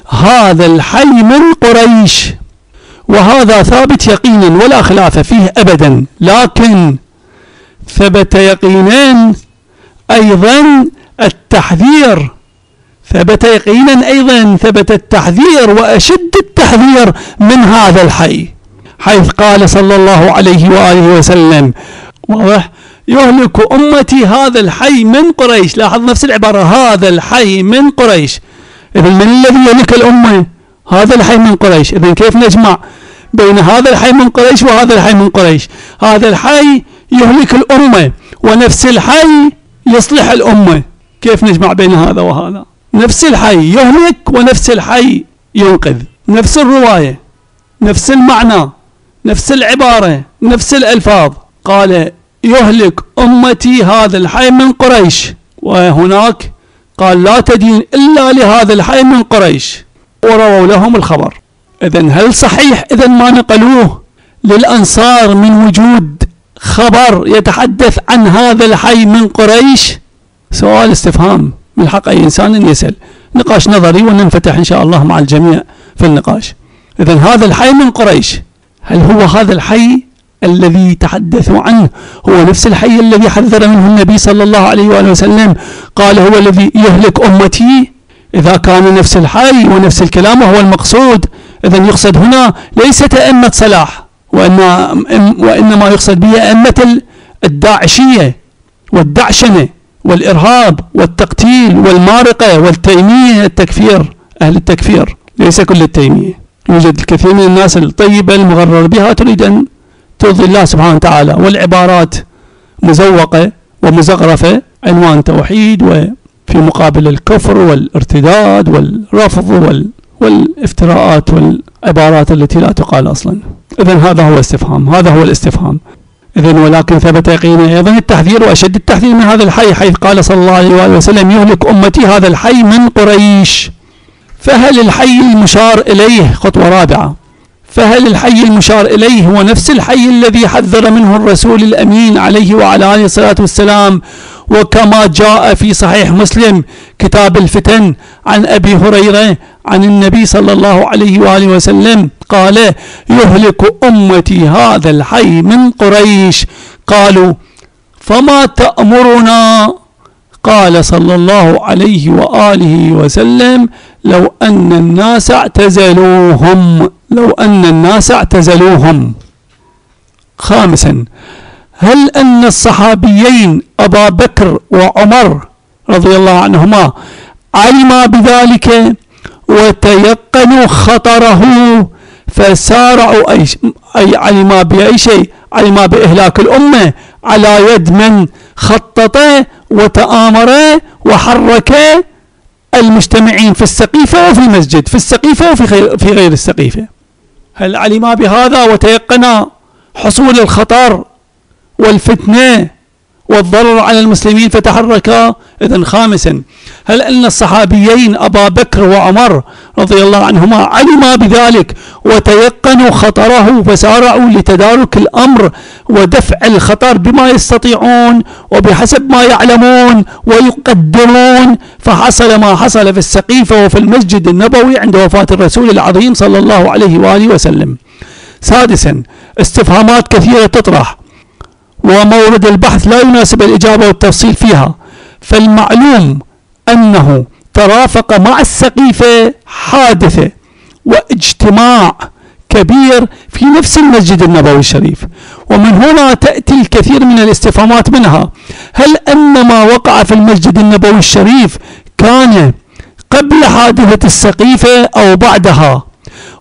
هذا الحي من قريش، وهذا ثابت يقينا ولا خلاف فيه أبدا. لكن ثبت يقينا أيضا التحذير، ثبت يقينا أيضا ثبت التحذير وأشد التحذير من هذا الحي، حيث قال صلى الله عليه وآله وسلم: يهلك أمتي هذا الحي من قريش. لاحظ نفس العبارة، هذا الحي من قريش. إذن من الذي يهلك الأمة؟ هذا الحي من قريش. إذن كيف نجمع بين هذا الحي من قريش وهذا الحي من قريش؟ هذا الحي يهلك الأمة ونفس الحي يصلح الأمة، كيف نجمع بين هذا وهذا؟ نفس الحي يهلك ونفس الحي ينقذ، نفس الرواية، نفس المعنى، نفس العبارة، نفس الألفاظ. قال: يهلك أمتي هذا الحي من قريش، وهناك قال: لا تدين إلا لهذا الحي من قريش، ورووا لهم الخبر. إذن هل صحيح إذن ما نقلوه للأنصار من وجود خبر يتحدث عن هذا الحي من قريش؟ سؤال استفهام من حق أي إنسان أن يسأل. نقاش نظري وننفتح إن شاء الله مع الجميع في النقاش. إذن هذا الحي من قريش، هل هو هذا الحي الذي تحدثوا عنه هو نفس الحي الذي حذر منه النبي صلى الله عليه وآله وسلم قال: هو الذي يهلك أمتي؟ إذا كان نفس الحي ونفس الكلام وهو المقصود، إذن يقصد هنا ليس أئمة صلاح، وإنما يقصد بها أئمة الداعشية والدعشنة والإرهاب والتقتيل والمارقة والتيمية، التكفير، أهل التكفير، ليس كل التيمية. يوجد الكثير من الناس الطيبة المغرر بها تريد أن ترضي الله سبحانه وتعالى، والعبارات مزوقة ومزغرفة، عنوان توحيد وفي مقابل الكفر والارتداد والرفض وال... والافتراءات والعبارات التي لا تقال أصلا. إذن هذا هو الاستفهام، هذا هو الاستفهام. إذن ولكن ثبت يقينا أيضا التحذير وأشد التحذير من هذا الحي، حيث قال صلى الله عليه وآله وسلم: يهلك أمتي هذا الحي من قريش. فهل الحي المشار إليه، خطوة رابعة، فهل الحي المشار إليه هو نفس الحي الذي حذر منه الرسول الأمين عليه وعلى آله الصلاة والسلام، وكما جاء في صحيح مسلم كتاب الفتن عن أبي هريرة عن النبي صلى الله عليه وآله وسلم قال: يهلك أمتي هذا الحي من قريش. قالوا: فما تأمرنا؟ قال صلى الله عليه وآله وسلم: لو أن الناس اعتزلوهم، لو أن الناس اعتزلوهم. خامسا، هل أن الصحابيين أبا بكر وعمر رضي الله عنهما علما بذلك وتيقنوا خطره فسارعوا، أي, أي علما بأي شيء؟ علما بإهلاك الأمة على يد من خطط وتآمر وحرك المجتمعين في السقيفة وفي المسجد، في السقيفة وفي في غير السقيفة. هل علما بهذا وتيقنا حصول الخطر والفتنة والضرر على المسلمين فتحركا؟ إذن خامسا، هل أن الصحابيين أبا بكر وعمر رضي الله عنهما علما بذلك وتيقنوا خطره فسارعوا لتدارك الأمر ودفع الخطر بما يستطيعون وبحسب ما يعلمون ويقدرون، فحصل ما حصل في السقيفة وفي المسجد النبوي عند وفاة الرسول العظيم صلى الله عليه وآله وسلم. سادسا، استفهامات كثيرة تطرح ومورد البحث لا يناسب الإجابة والتفصيل فيها، فالمعلوم أنه ترافق مع السقيفة حادثة واجتماع كبير في نفس المسجد النبوي الشريف، ومن هنا تأتي الكثير من الاستفهامات، منها هل أن ما وقع في المسجد النبوي الشريف كان قبل حادثة السقيفة أو بعدها؟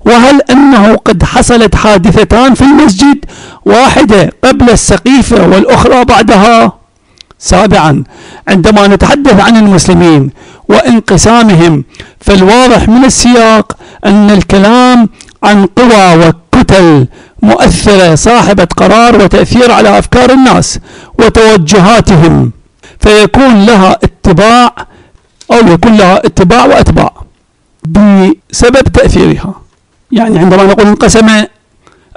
وهل أنه قد حصلت حادثتان في المسجد، واحدة قبل السقيفة والأخرى بعدها؟ سابعا، عندما نتحدث عن المسلمين وانقسامهم فالواضح من السياق أن الكلام عن قوى وكتل مؤثرة صاحبة قرار وتأثير على أفكار الناس وتوجهاتهم، فيكون لها اتباع أو يكون لها اتباع وأتباع بسبب تأثيرها. يعني عندما نقول انقسم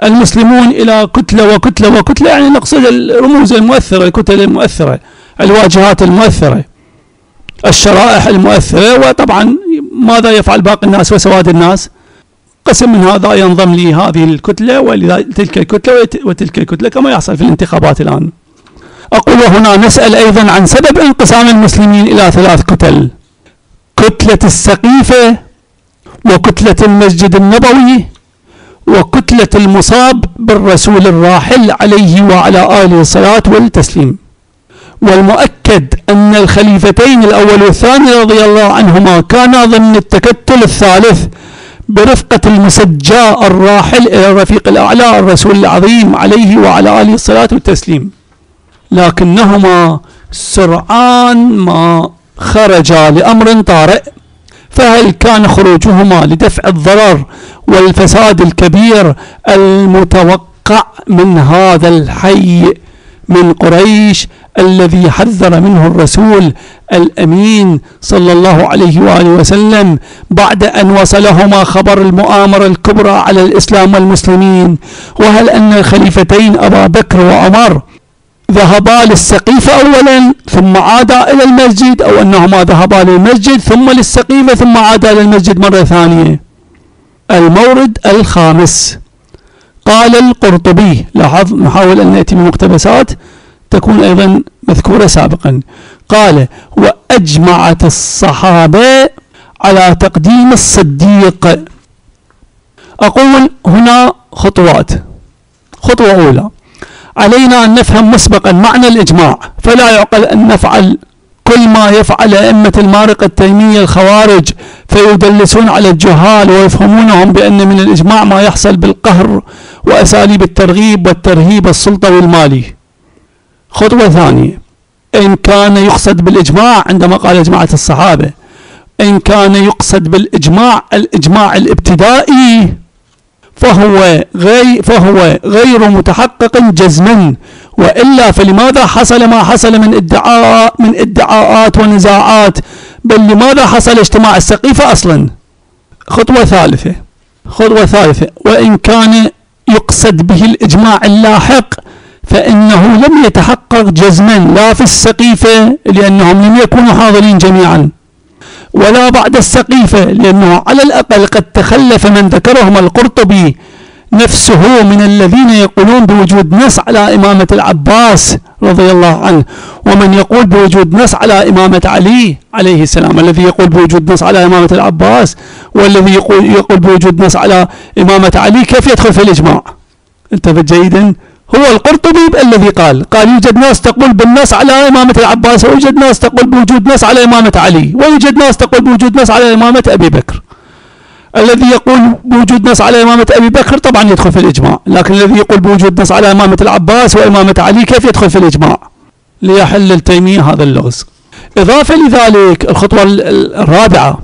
المسلمون إلى كتلة وكتلة وكتلة، يعني نقصد الرموز المؤثرة، الكتل المؤثرة، الواجهات المؤثرة، الشرائح المؤثرة، وطبعا ماذا يفعل باقي الناس وسواد الناس؟ قسم من هذا ينضم لهذه الكتلة ولتلك الكتلة وتلك الكتلة كما يحصل في الانتخابات الآن. أقول هنا نسأل أيضا عن سبب انقسام المسلمين إلى ثلاث كتل: كتلة السقيفة، وكتلة المسجد النبوي، وكتلة المصاب بالرسول الراحل عليه وعلى آله الصلاة والتسليم. والمؤكد أن الخليفتين الأول والثاني رضي الله عنهما كانا ضمن التكتل الثالث برفقة المسجاء الراحل إلى الرفيق الأعلى الرسول العظيم عليه وعلى آله الصلاة والتسليم، لكنهما سرعان ما خرجا لأمر طارئ، فهل كان خروجهما لدفع الضرر والفساد الكبير المتوقع من هذا الحي من قريش الذي حذر منه الرسول الأمين صلى الله عليه وآله وسلم بعد أن وصلهما خبر المؤامرة الكبرى على الإسلام والمسلمين؟ وهل أن الخليفتين أبا بكر وعمر ذهبا للسقيفة أولا ثم عادا إلى المسجد، أو أنهما ذهبا للمسجد ثم للسقيفة ثم عادا إلى المسجد مرة ثانية؟ المورد الخامس، قال القرطبي، لاحظ نحاول أن نأتي بمقتبسات تكون أيضا مذكورة سابقا، قال: وأجمعت الصحابة على تقديم الصديق. أقول هنا خطوات. خطوة أولى، علينا أن نفهم مسبقا معنى الإجماع، فلا يعقل أن نفعل كل ما يفعل أئمة المارقة التيمية الخوارج فيدلسون على الجهال ويفهمونهم بأن من الإجماع ما يحصل بالقهر وأساليب الترغيب والترهيب السلطوي والمالي. خطوة ثانية، إن كان يقصد بالإجماع عندما قال إجماعة الصحابة، إن كان يقصد بالإجماع الإجماع الابتدائي فهو غير فهو غير متحقق جزما، وإلا فلماذا حصل ما حصل من ادعاء من ادعاءات ونزاعات؟ بل لماذا حصل اجتماع السقيفة أصلا؟ خطوة ثالثة خطوة ثالثة وإن كان يقصد به الإجماع اللاحق فإنه لم يتحقق جزما، لا في السقيفة لأنهم لم يكونوا حاضرين جميعا، ولا بعد السقيفة، لأنه على الأقل قد تخلف من ذكرهم القرطبي نفسه من الذين يقولون بوجود نص على إمامة العباس رضي الله عنه، ومن يقول بوجود نص على إمامة علي عليه السلام، الذي يقول بوجود نص على إمامة العباس والذي يقول يقول بوجود نص على إمامة علي، كيف يدخل في الإجماع؟ انتبه جيدا، هو القرطبي الذي قال قال يوجد ناس تقول بالنص على إمامة العباس، ويوجد ناس تقول بوجود نص على إمامة علي، ويوجد ناس تقول بوجود نص على إمامة أبي بكر. الذي يقول بوجود نص على إمامة أبي بكر طبعا يدخل في الإجماع، لكن الذي يقول بوجود نص على إمامة العباس وإمامة علي كيف يدخل في الإجماع؟ ليحل التيمية هذا اللغز. إضافة لذلك، الخطوة الرابعة،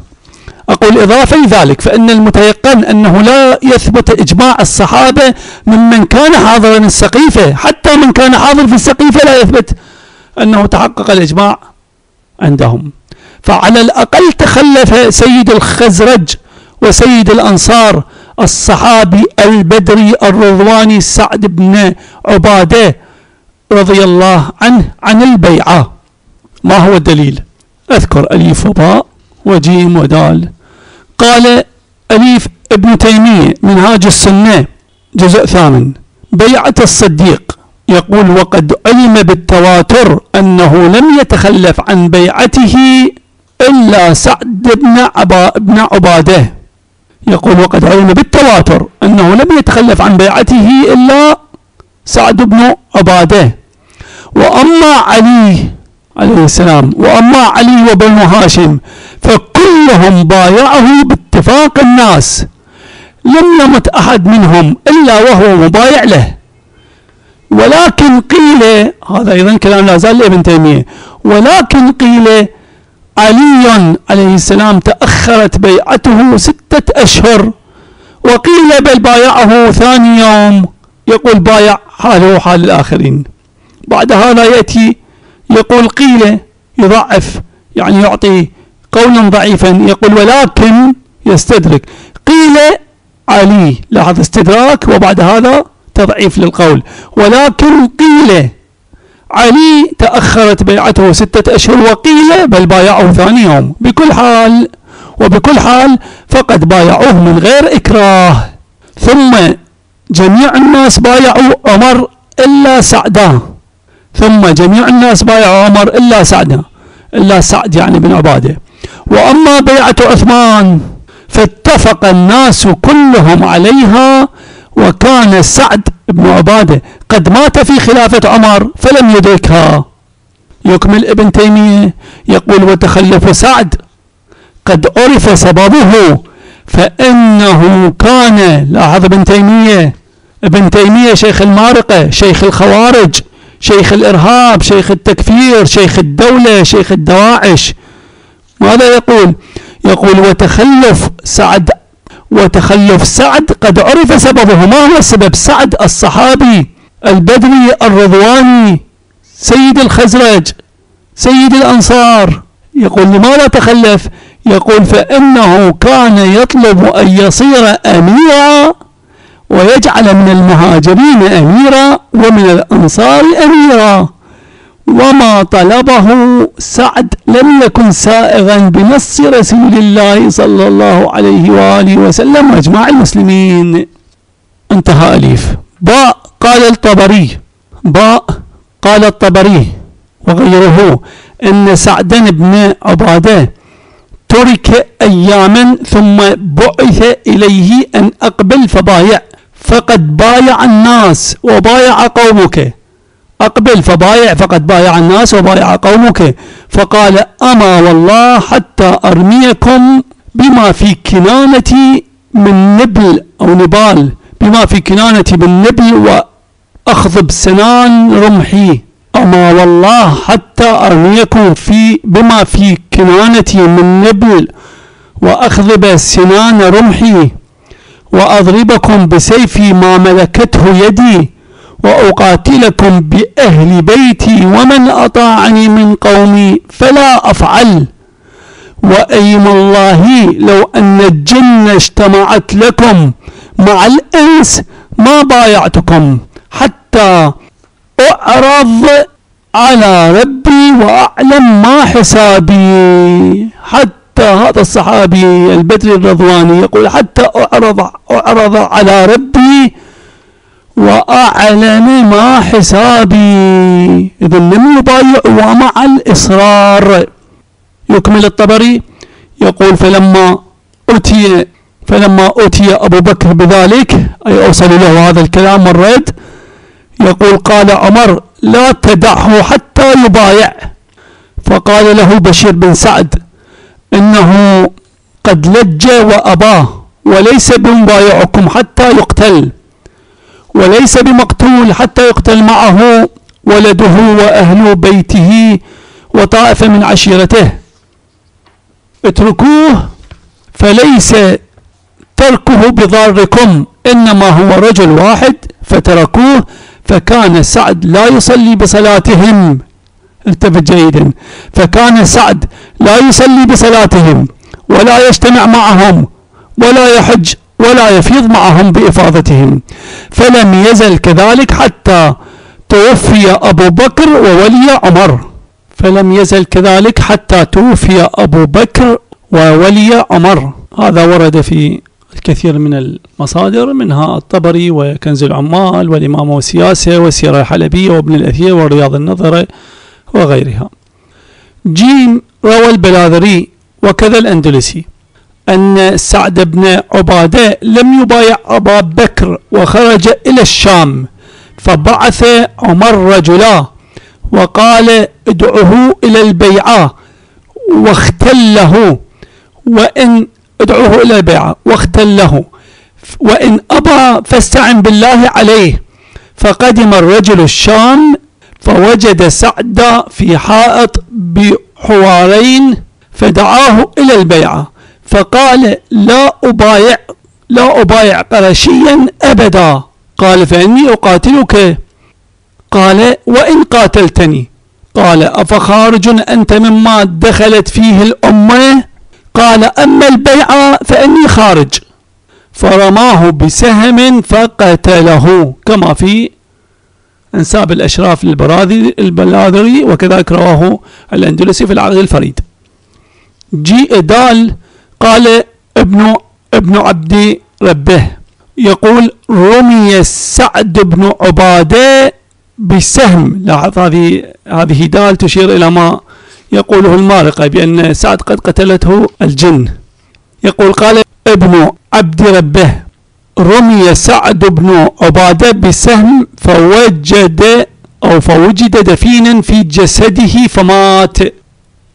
أقول إضافة لذلك فإن المتيقن أنه لا يثبت إجماع الصحابة ممن كان حاضرا السقيفة، حتى من كان حاضر في السقيفة لا يثبت أنه تحقق الإجماع عندهم. فعلى الأقل تخلف سيد الخزرج وسيد الأنصار الصحابي البدري الرضواني سعد بن عبادة رضي الله عنه عن البيعة. ما هو الدليل؟ أذكر أليف وباء وجيم ودال. قال أليف ابن تيمية منهاج السنة جزء ثامن: بيعة الصديق، يقول: وقد علم بالتواتر أنه لم يتخلف عن بيعته إلا سعد بن عبادة. يقول: وقد علم بالتواتر أنه لم يتخلف عن بيعته إلا سعد بن عبادة. وأما علي عليه السلام وأما علي وبنو هاشم فكلهم بايعه باتفاق الناس، لم يمت أحد منهم إلا وهو مبايع له. ولكن قيل، هذا أيضا كلام لا زال لابن تيمية، ولكن قيل علي عليه السلام تأخرت بيعته ستة أشهر، وقيل بل بايعه ثاني يوم. يقول: بايع حاله حال الآخرين. بعد هذا يأتي يقول: قيل، يضعف يعني يعطي قولا ضعيفا، يقول: ولكن يستدرك، قيل علي، لاحظ استدراك وبعد هذا تضعيف للقول، ولكن قيل علي تأخرت بيعته ستة أشهر، وقيل بل بايعه ثاني يوم. بكل حال وبكل حال فقد بايعوه من غير إكراه. ثم جميع الناس بايعوا عمر إلا سعدا، ثم جميع الناس بايعوا عمر إلا سعدا إلا سعد يعني بن عبادة. وأما بيعة عثمان فاتفق الناس كلهم عليها، وكان سعد بن عبادة قد مات في خلافة عمر فلم يدركها. يكمل ابن تيمية يقول: وتخلف سعد قد عرف سببه، فإنه كان، لاحظ ابن تيمية ابن تيمية شيخ المارقة، شيخ الخوارج، شيخ الإرهاب، شيخ التكفير، شيخ الدولة، شيخ الدواعش، ماذا يقول؟ يقول: وتخلف سعد وتخلف سعد قد عرف سببه. ما هو السبب؟ سعد الصحابي البدري الرضواني سيد الخزرج سيد الأنصار، يقول: لماذا تخلف؟ يقول: فإنه كان يطلب أن يصير أميرا ويجعل من المهاجرين أميرا ومن الأنصار أميرا، وما طلبه سعد لم يكن سائغا بنص رسول الله صلى الله عليه وآله وسلم وإجماع المسلمين. انتهى أليف. باء قال الطبري باء قال الطبري وغيره أن سعد بن عبادة ترك أياما ثم بعث إليه أن أقبل فبايع، فقد بايع الناس وبايع قومك. أقبل فبايع، فقد بايع الناس وبايع قومك. فقال: أما والله حتى أرميكم بما في كنانتي من نبل أو نبال، بما في كنانتي من نبل وأخضب سنان رمحي. أما والله حتى أرميكم في بما في كنانتي من نبل وأخضب سنان رمحي، وأضربكم بسيفي ما ملكته يدي، وأقاتلكم بأهل بيتي ومن أطاعني من قومي فلا أفعل، وأيم الله لو أن الجن اجتمعت لكم مع الإنس ما بايعتكم حتى أعرض على ربي وأعلم ما حسابي. حتى هذا الصحابي البدري الرضواني يقول: حتى أعرض, أعرض على ربي وأعلم ما حسابي. إذا لم يبايع ومع الإصرار. يكمل الطبري يقول: فلما أتي فلما أتي أبو بكر بذلك، أي أوصل له هذا الكلام والرد، يقول: قال عمر: لا تدعه حتى يبايع. فقال له بشير بن سعد: إنه قد لج وأباه، وليس بمبايعكم حتى يقتل، وليس بمقتول حتى يقتل معه ولده وأهل بيته وطائفة من عشيرته، اتركوه، فليس تركه بضاركم، إنما هو رجل واحد، فتركوه. فكان سعد لا يصلي بصلاتهم انتبه جيدا. فكان سعد لا يصلي بصلاتهم ولا يجتمع معهم ولا يحج ولا يفيض معهم بإفاضتهم، فلم يزل كذلك حتى توفي أبو بكر وولي عمر. فلم يزل كذلك حتى توفي أبو بكر وولي عمر. هذا ورد في الكثير من المصادر، منها الطبري وكنز العمال والإمامة والسياسة والسيرة الحلبية وابن الأثير والرياض النظري وغيرها. جيم، روى البلاذري وكذا الأندلسي أن سعد بن عبادة لم يبايع أبا بكر وخرج إلى الشام، فبعث عمر رجلا وقال ادعه إلى البيعة واختله، وإن ادعوه إلى البيعة واختله وإن أبى فاستعن بالله عليه. فقدم الرجل الشام فوجد سعد في حائط بحوارين فدعاه إلى البيعة، فقال لا أبايع لا أبايع قرشيا أبدا. قال فإني أقاتلك. قال وإن قاتلتني؟ قال أفخارج أنت مما دخلت فيه الأمة؟ قال أما البيعة فإني خارج. فرماه بسهم فقتله، كما في أنساب الأشراف البلاذري وكذلك رواه الأندلسي في العقد الفريد. جيء دال، قال ابن ابن عبد ربه يقول رمي سعد بن عبادة بسهم. لاحظ هذه هذه دال تشير إلى ما يقوله المارقة بأن سعد قد قتلته الجن. يقول قال ابن عبد ربه رمي سعد بن عبادة بسهم فوجد أو فوجد دفينا في جسده فمات.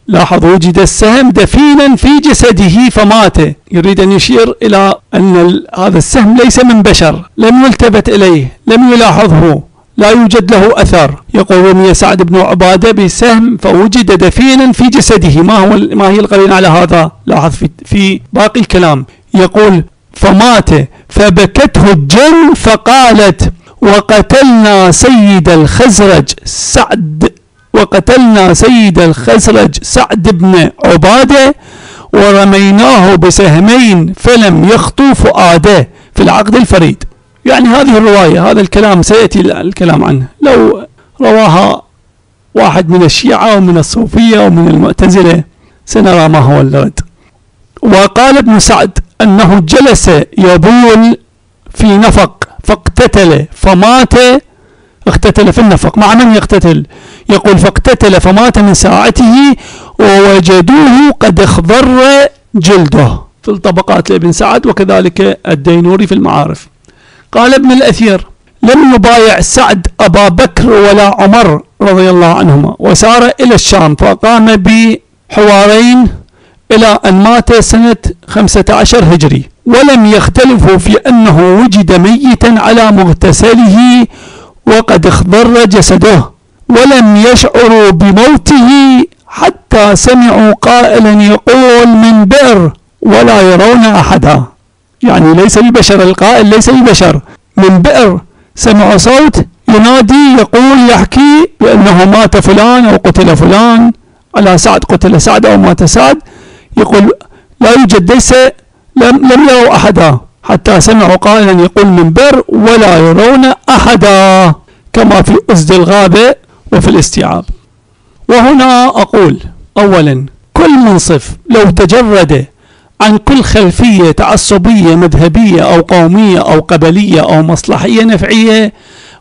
لاحظوا وجد السهم دفينا في جسده فمات، يريد أن يشير إلى أن هذا السهم ليس من بشر، لم يلتفت إليه، لم يلاحظه، لا يوجد له أثر. يقول رمي سعد بن عبادة بسهم فوجد دفينا في جسده. ما هو ما هي القرينة على هذا؟ لاحظ في, في باقي الكلام. يقول فمات فبكته الجن فقالت وقتلنا سيد الخزرج سعد وقتلنا سيد الخزرج سعد بن عبادة ورميناه بسهمين فلم يخطو فؤاده، في العقد الفريد. يعني هذه الرواية، هذا الكلام سيأتي الكلام عنه، لو رواها واحد من الشيعة ومن الصوفية ومن المعتزلة سنرى ما هو الرد. وقال ابن سعد أنه جلس يبول في نفق فاقتتل فمات. اقتتل في النفق، مع من يقتتل؟ يقول فاقتتل فمات من ساعته ووجدوه قد اخضر جلده، في الطبقات لابن سعد وكذلك الدينوري في المعارف. قال ابن الأثير لم يبايع سعد أبا بكر ولا عمر رضي الله عنهما، وسار إلى الشام فقام بحوارين إلى أن مات سنة خمسة عشر هجري، ولم يختلفوا في أنه وجد ميتا على مغتسله وقد اخضر جسده، ولم يشعروا بموته حتى سمعوا قائلا يقول من بئر ولا يرون أحدا. يعني ليس ببشر، القائل ليس ببشر، من بئر. سمعوا صوت ينادي يقول يحكي بأنه مات فلان أو قتل فلان، على سعد قتل سعد أو مات سعد. يقول لا يوجد، ليس لم, لم يروا أحدا حتى سمعوا قائلا يقول من بئر ولا يرون أحدا، كما في أسد الغابة وفي الاستيعاب. وهنا أقول أولا كل منصف لو تجرد عن كل خلفية تعصبية مذهبية أو قومية أو قبلية أو مصلحية نفعية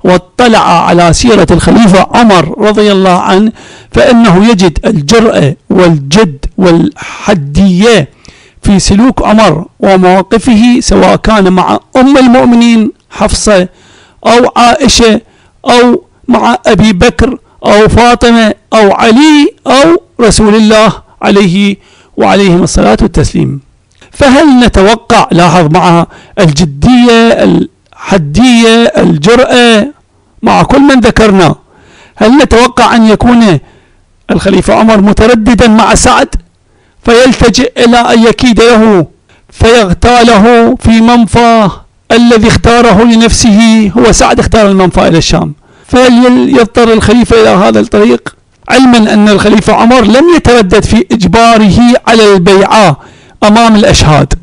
واطلع على سيرة الخليفة عمر رضي الله عنه، فإنه يجد الجرأة والجد والحدية في سلوك عمر ومواقفه، سواء كان مع أم المؤمنين حفصة أو عائشة أو مع أبي بكر أو فاطمة أو علي أو رسول الله عليه وعليهم الصلاة والتسليم. فهل نتوقع، لاحظ، مع الجدية الحدية الجرأة مع كل من ذكرنا، هل نتوقع أن يكون الخليفة عمر مترددا مع سعد فيلتجئ إلى أن يكيد له فيغتاله في منفاه الذي اختاره لنفسه؟ هو سعد اختار المنفى إلى الشام، فهل يضطر الخليفة إلى هذا الطريق؟ علما أن الخليفة عمر لم يتردد في إجباره على البيعة أمام الأشهاد،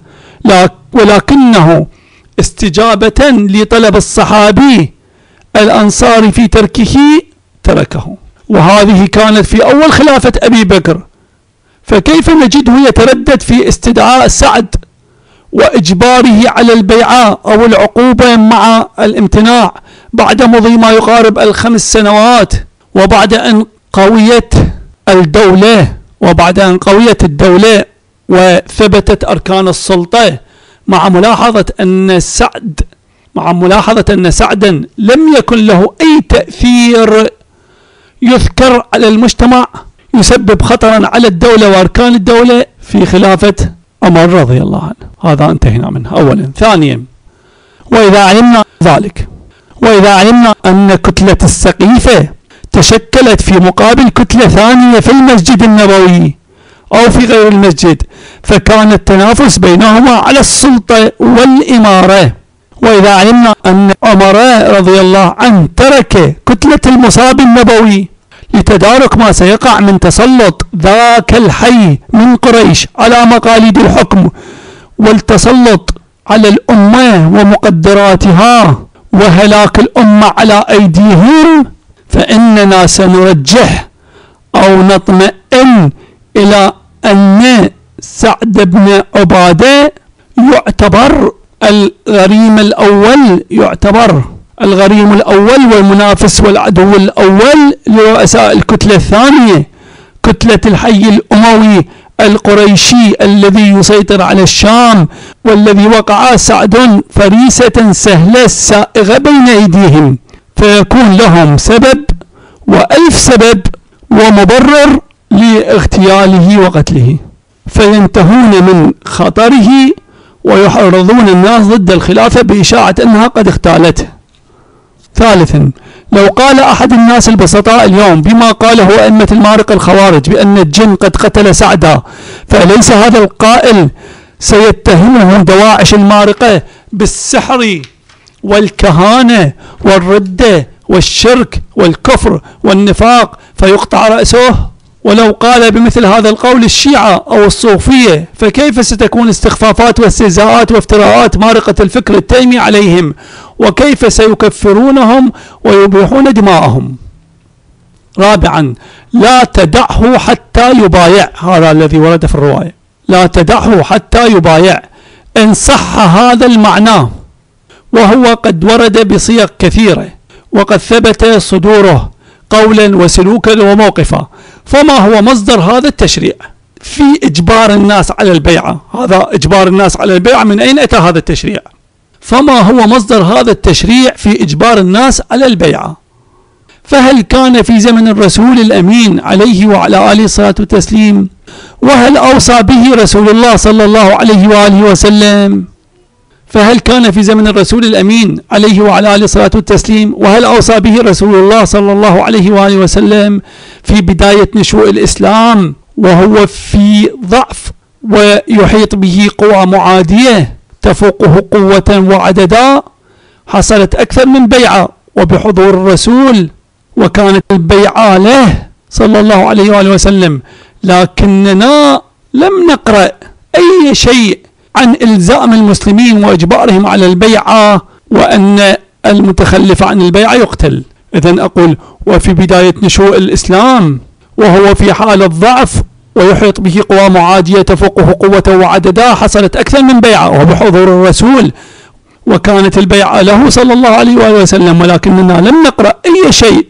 ولكنه استجابة لطلب الصحابي الأنصاري في تركه تركه. وهذه كانت في أول خلافة أبي بكر، فكيف نجده يتردد في استدعاء سعد وإجباره على البيعة أو العقوبة مع الامتناع بعد مضي ما يقارب الخمس سنوات، وبعد أن قويت الدولة وبعد أن قويت الدولة وثبتت أركان السلطة، مع ملاحظة أن سعد مع ملاحظة أن سعدا لم يكن له أي تأثير يذكر على المجتمع يسبب خطرا على الدولة وأركان الدولة في خلافة عمر رضي الله عنه. هذا انتهينا منه أولا. ثانيا، وإذا علمنا ذلك وإذا علمنا أن كتلة السقيفة تشكلت في مقابل كتلة ثانية في المسجد النبوي أو في غير المسجد، فكان التنافس بينهما على السلطة والإمارة. وإذا علمنا أن عمر رضي الله عنه ترك كتلة المصاب النبوي لتدارك ما سيقع من تسلط ذاك الحي من قريش على مقاليد الحكم والتسلط على الأمة ومقدراتها وهلاك الأمة على أيديهم، فإننا سنرجح أو نطمئن إلى أن سعد بن عبادة يعتبر الغريم الأول يعتبر الغريم الأول والمنافس والعدو الأول لرؤساء الكتلة الثانية، كتلة الحي الأموي القريشي الذي يسيطر على الشام، والذي وقع سعد فريسة سهلة سائغة بين أيديهم، فيكون لهم سبب وألف سبب ومبرر لاغتياله وقتله، فينتهون من خطره ويحرضون الناس ضد الخلافة بإشاعة أنها قد اغتالته. ثالثا، لو قال أحد الناس البسطاء اليوم بما قاله أئمة المارق الخوارج بأن الجن قد قتل سعدا، فليس هذا القائل سيتهمهم دواعش المارقة بالسحر والكهانة والردة والشرك والكفر والنفاق فيقطع رأسه. ولو قال بمثل هذا القول الشيعة أو الصوفية، فكيف ستكون استخفافات واستهزاءات وافتراءات مارقة الفكر التيمي عليهم، وكيف سيكفرونهم ويبيحون دماءهم. رابعا، لا تدعه حتى يبايع، هذا الذي ورد في الرواية، لا تدعه حتى يبايع إن صح هذا المعنى، وهو قد ورد بصيغ كثيرة وقد ثبت صدوره قولا وسلوكا وموقفا، فما هو مصدر هذا التشريع في إجبار الناس على البيعة؟ هذا إجبار الناس على البيعة، من أين أتى هذا التشريع؟ فما هو مصدر هذا التشريع في إجبار الناس على البيعة؟ فهل كان في زمن الرسول الأمين عليه وعلى آله الصلاة والتسليم؟ وهل أوصى به رسول الله صلى الله عليه وآله وسلم؟ فهل كان في زمن الرسول الأمين عليه وعلى آله الصلاة والتسليم وهل أوصى به رسول الله صلى الله عليه وآله وسلم في بداية نشوء الإسلام وهو في ضعف ويحيط به قوى معادية تفوقه قوة وعددا؟ حصلت أكثر من بيعة وبحضور الرسول، وكانت البيعة له صلى الله عليه وآله وسلم، لكننا لم نقرأ أي شيء عن إلزام المسلمين وإجبارهم على البيعة وأن المتخلف عن البيعة يقتل. إذن أقول وفي بداية نشوء الإسلام وهو في حالة ضعف ويحيط به قوى معادية تفوقه قوة وعددا، حصلت أكثر من بيعة وبحضور الرسول، وكانت البيعة له صلى الله عليه وآله وسلم، ولكننا لم نقرأ أي شيء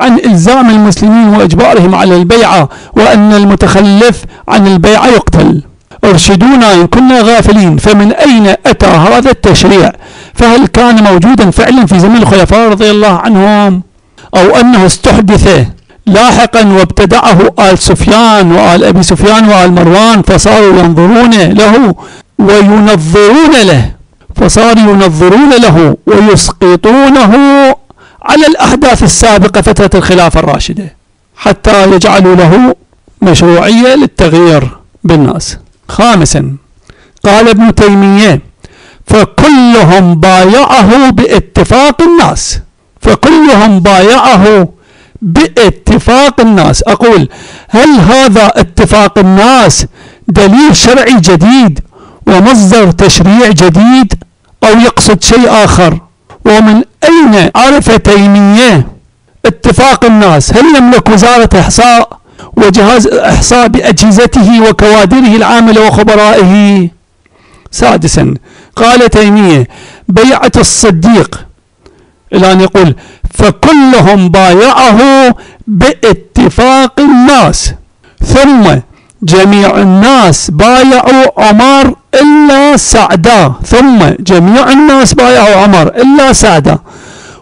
عن إلزام المسلمين وإجبارهم على البيعة وأن المتخلف عن البيعة يقتل. ارشدونا إن كنا غافلين، فمن أين أتى هذا التشريع؟ فهل كان موجودا فعلا في زمن الخلفاء رضي الله عنهم، أو أنه استحدث لاحقا وابتدعه آل سفيان وآل أبي سفيان وآل مروان، فصاروا ينظرون له وينظرون له فصاروا ينظرون له ويسقطونه على الأحداث السابقة فترة الخلافة الراشدة حتى يجعلوا له مشروعية للتغيير بالناس. خامسا، قال ابن تيمية فكلهم بايعه باتفاق الناس، فكلهم بايعه باتفاق الناس. أقول هل هذا اتفاق الناس دليل شرعي جديد ومصدر تشريع جديد أو يقصد شيء آخر؟ ومن أين عرف تيمية اتفاق الناس؟ هل يملك وزارة إحصاء وجهاز إحصاء بأجهزته وكوادره العاملة وخبرائه؟ سادسا قال تيمية بيعة الصديق، الآن يقول فكلهم بايعه باتفاق الناس، ثم جميع الناس بايعوا عمر إلا سعدا، ثم جميع الناس بايعوا عمر إلا سعدا.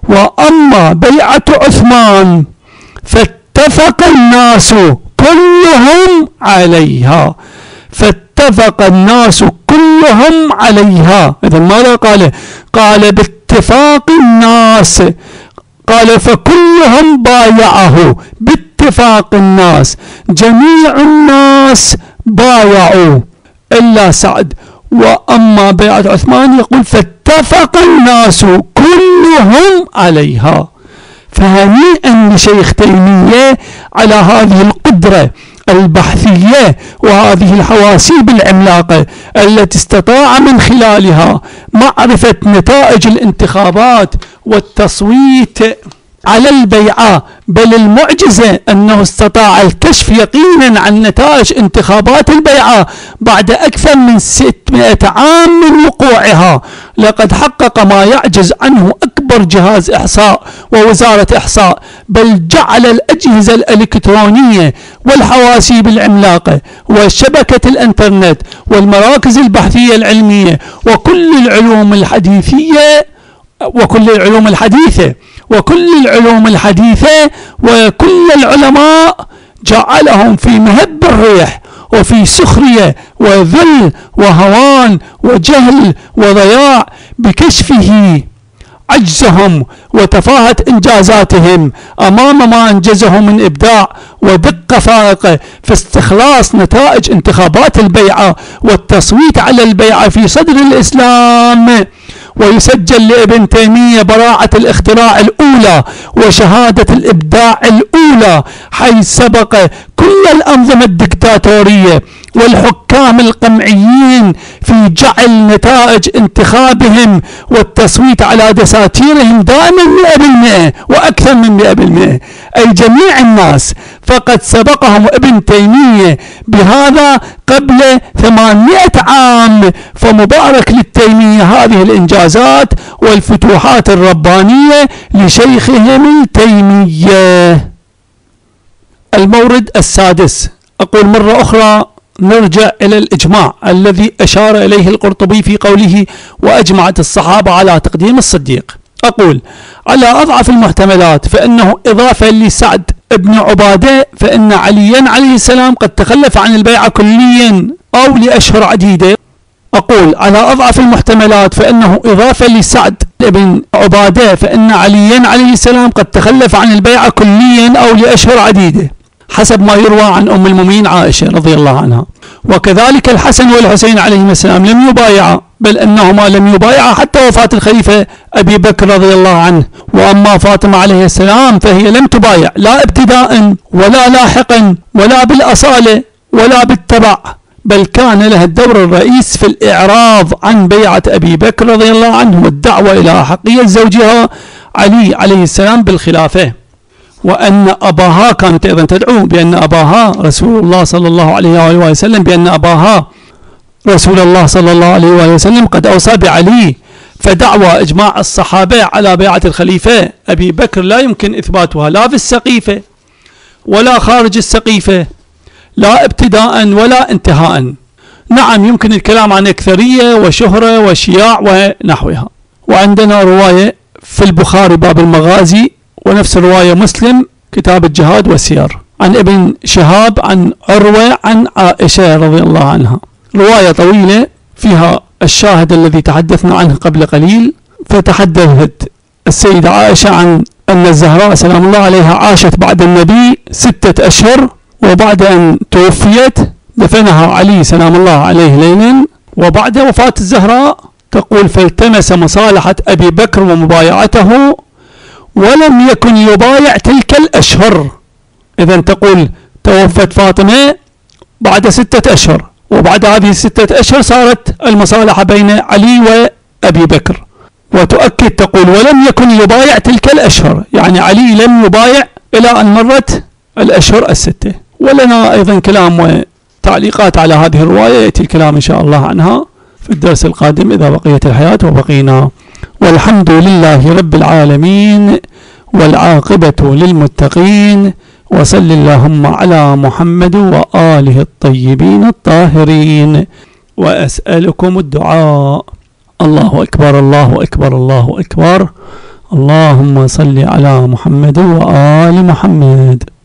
وأما بيعة عثمان فاتفق الناس كلهم عليها، فاتفق الناس كلهم عليها. إذا ماذا قال؟ قال باتفاق الناس، قال فكلهم بايعه باتفاق الناس، جميع الناس بايعوا إلا سعد. وأما بيعة عثمان يقول فاتفق الناس كلهم عليها. فهنيئا لشيخ تيمية على هذه القدرة البحثية وهذه الحواسيب العملاقة التي استطاع من خلالها معرفة نتائج الانتخابات والتصويت على البيعة، بل المعجزة أنه استطاع الكشف يقينا عن نتائج انتخابات البيعة بعد أكثر من ستمائة عام من وقوعها. لقد حقق ما يعجز عنه أكبر جهاز إحصاء ووزارة إحصاء، بل جعل الأجهزة الإلكترونية والحواسيب العملاقة وشبكة الإنترنت والمراكز البحثية العلمية وكل العلوم الحديثية وكل العلوم الحديثة وكل العلوم الحديثة وكل العلماء، جعلهم في مهب الريح وفي سخرية وذل وهوان وجهل وضياع بكشفه عجزهم وتفاهة إنجازاتهم أمام ما أنجزه من إبداع ودقة فائقة في استخلاص نتائج انتخابات البيعة والتصويت على البيعة في صدر الإسلام. ويسجل لابن تيمية براعة الاختراع الأولى وشهادة الإبداع الأولى، حيث سبق كل الأنظمة الدكتاتورية والحكام القمعيين في جعل نتائج انتخابهم والتصويت على دساتيرهم دائما مئة بالمئة وأكثر من مئة بالمئة، أي جميع الناس، فقد سبقهم ابن تيمية بهذا قبل ثمانمائة عام. فمبارك للتيمية هذه الإنجازات والفتوحات الربانية لشيخهم التيمية. المورد السادس، أقول مرة أخرى نرجع إلى الإجماع الذي أشار إليه القرطبي في قوله وأجمعت الصحابة على تقديم الصديق. أقول على أضعف المحتملات فإنه إضافة لسعد بن عبادة، فإن عليا عليه السلام قد تخلف عن البيعة كليا أو لأشهر عديدة. أقول على أضعف المحتملات فإنه إضافة لسعد بن عبادة، فإن عليا عليه السلام قد تخلف عن البيعة كليا أو لأشهر عديدة، حسب ما يروى عن أم المؤمنين عائشة رضي الله عنها. وكذلك الحسن والحسين عليهما السلام لم يبايعا، بل أنهما لم يبايعا حتى وفاة الخليفة أبي بكر رضي الله عنه. وأما فاطمة عليه السلام فهي لم تبايع لا ابتداء ولا لاحقا ولا بالأصالة ولا بالتبع، بل كان لها الدور الرئيس في الإعراض عن بيعة أبي بكر رضي الله عنه والدعوة إلى أحقية زوجها علي عليه السلام بالخلافة، وأن أباها كانت أيضا تدعو بأن أباها رسول الله صلى الله عليه وآله وسلم، بأن أباها رسول الله صلى الله عليه وآله وسلم قد أوصى بعلي. فدعوى إجماع الصحابة على بيعة الخليفة أبي بكر لا يمكن إثباتها لا في السقيفة ولا خارج السقيفة، لا ابتداء ولا انتهاء. نعم يمكن الكلام عن أكثرية وشهرة وشياع ونحوها. وعندنا رواية في البخاري باب المغازي، ونفس الرواية مسلم كتاب الجهاد والسير، عن ابن شهاب عن عروة عن عائشة رضي الله عنها، رواية طويلة فيها الشاهد الذي تحدثنا عنه قبل قليل. فتحدثت السيدة عائشة عن أن الزهراء سلام الله عليها عاشت بعد النبي ستة أشهر، وبعد أن توفيت دفنها علي سلام الله عليه ليلا. وبعد وفاة الزهراء تقول فالتمس مصالحة أبي بكر ومبايعته، ولم يكن يبايع تلك الأشهر. إذا تقول توفت فاطمة بعد ستة أشهر، وبعد هذه الستة أشهر صارت المصالحة بين علي وأبي بكر. وتؤكد تقول ولم يكن يبايع تلك الأشهر، يعني علي لم يبايع إلى أن مرت الأشهر الستة. ولنا أيضا كلام وتعليقات على هذه الرواية، يأتي الكلام إن شاء الله عنها في الدرس القادم إذا بقيت الحياة وبقينا. والحمد لله رب العالمين، والعاقبة للمتقين، وصل اللهم على محمد وآله الطيبين الطاهرين. وأسألكم الدعاء. الله أكبر الله أكبر الله أكبر. اللهم صل على محمد وآل محمد.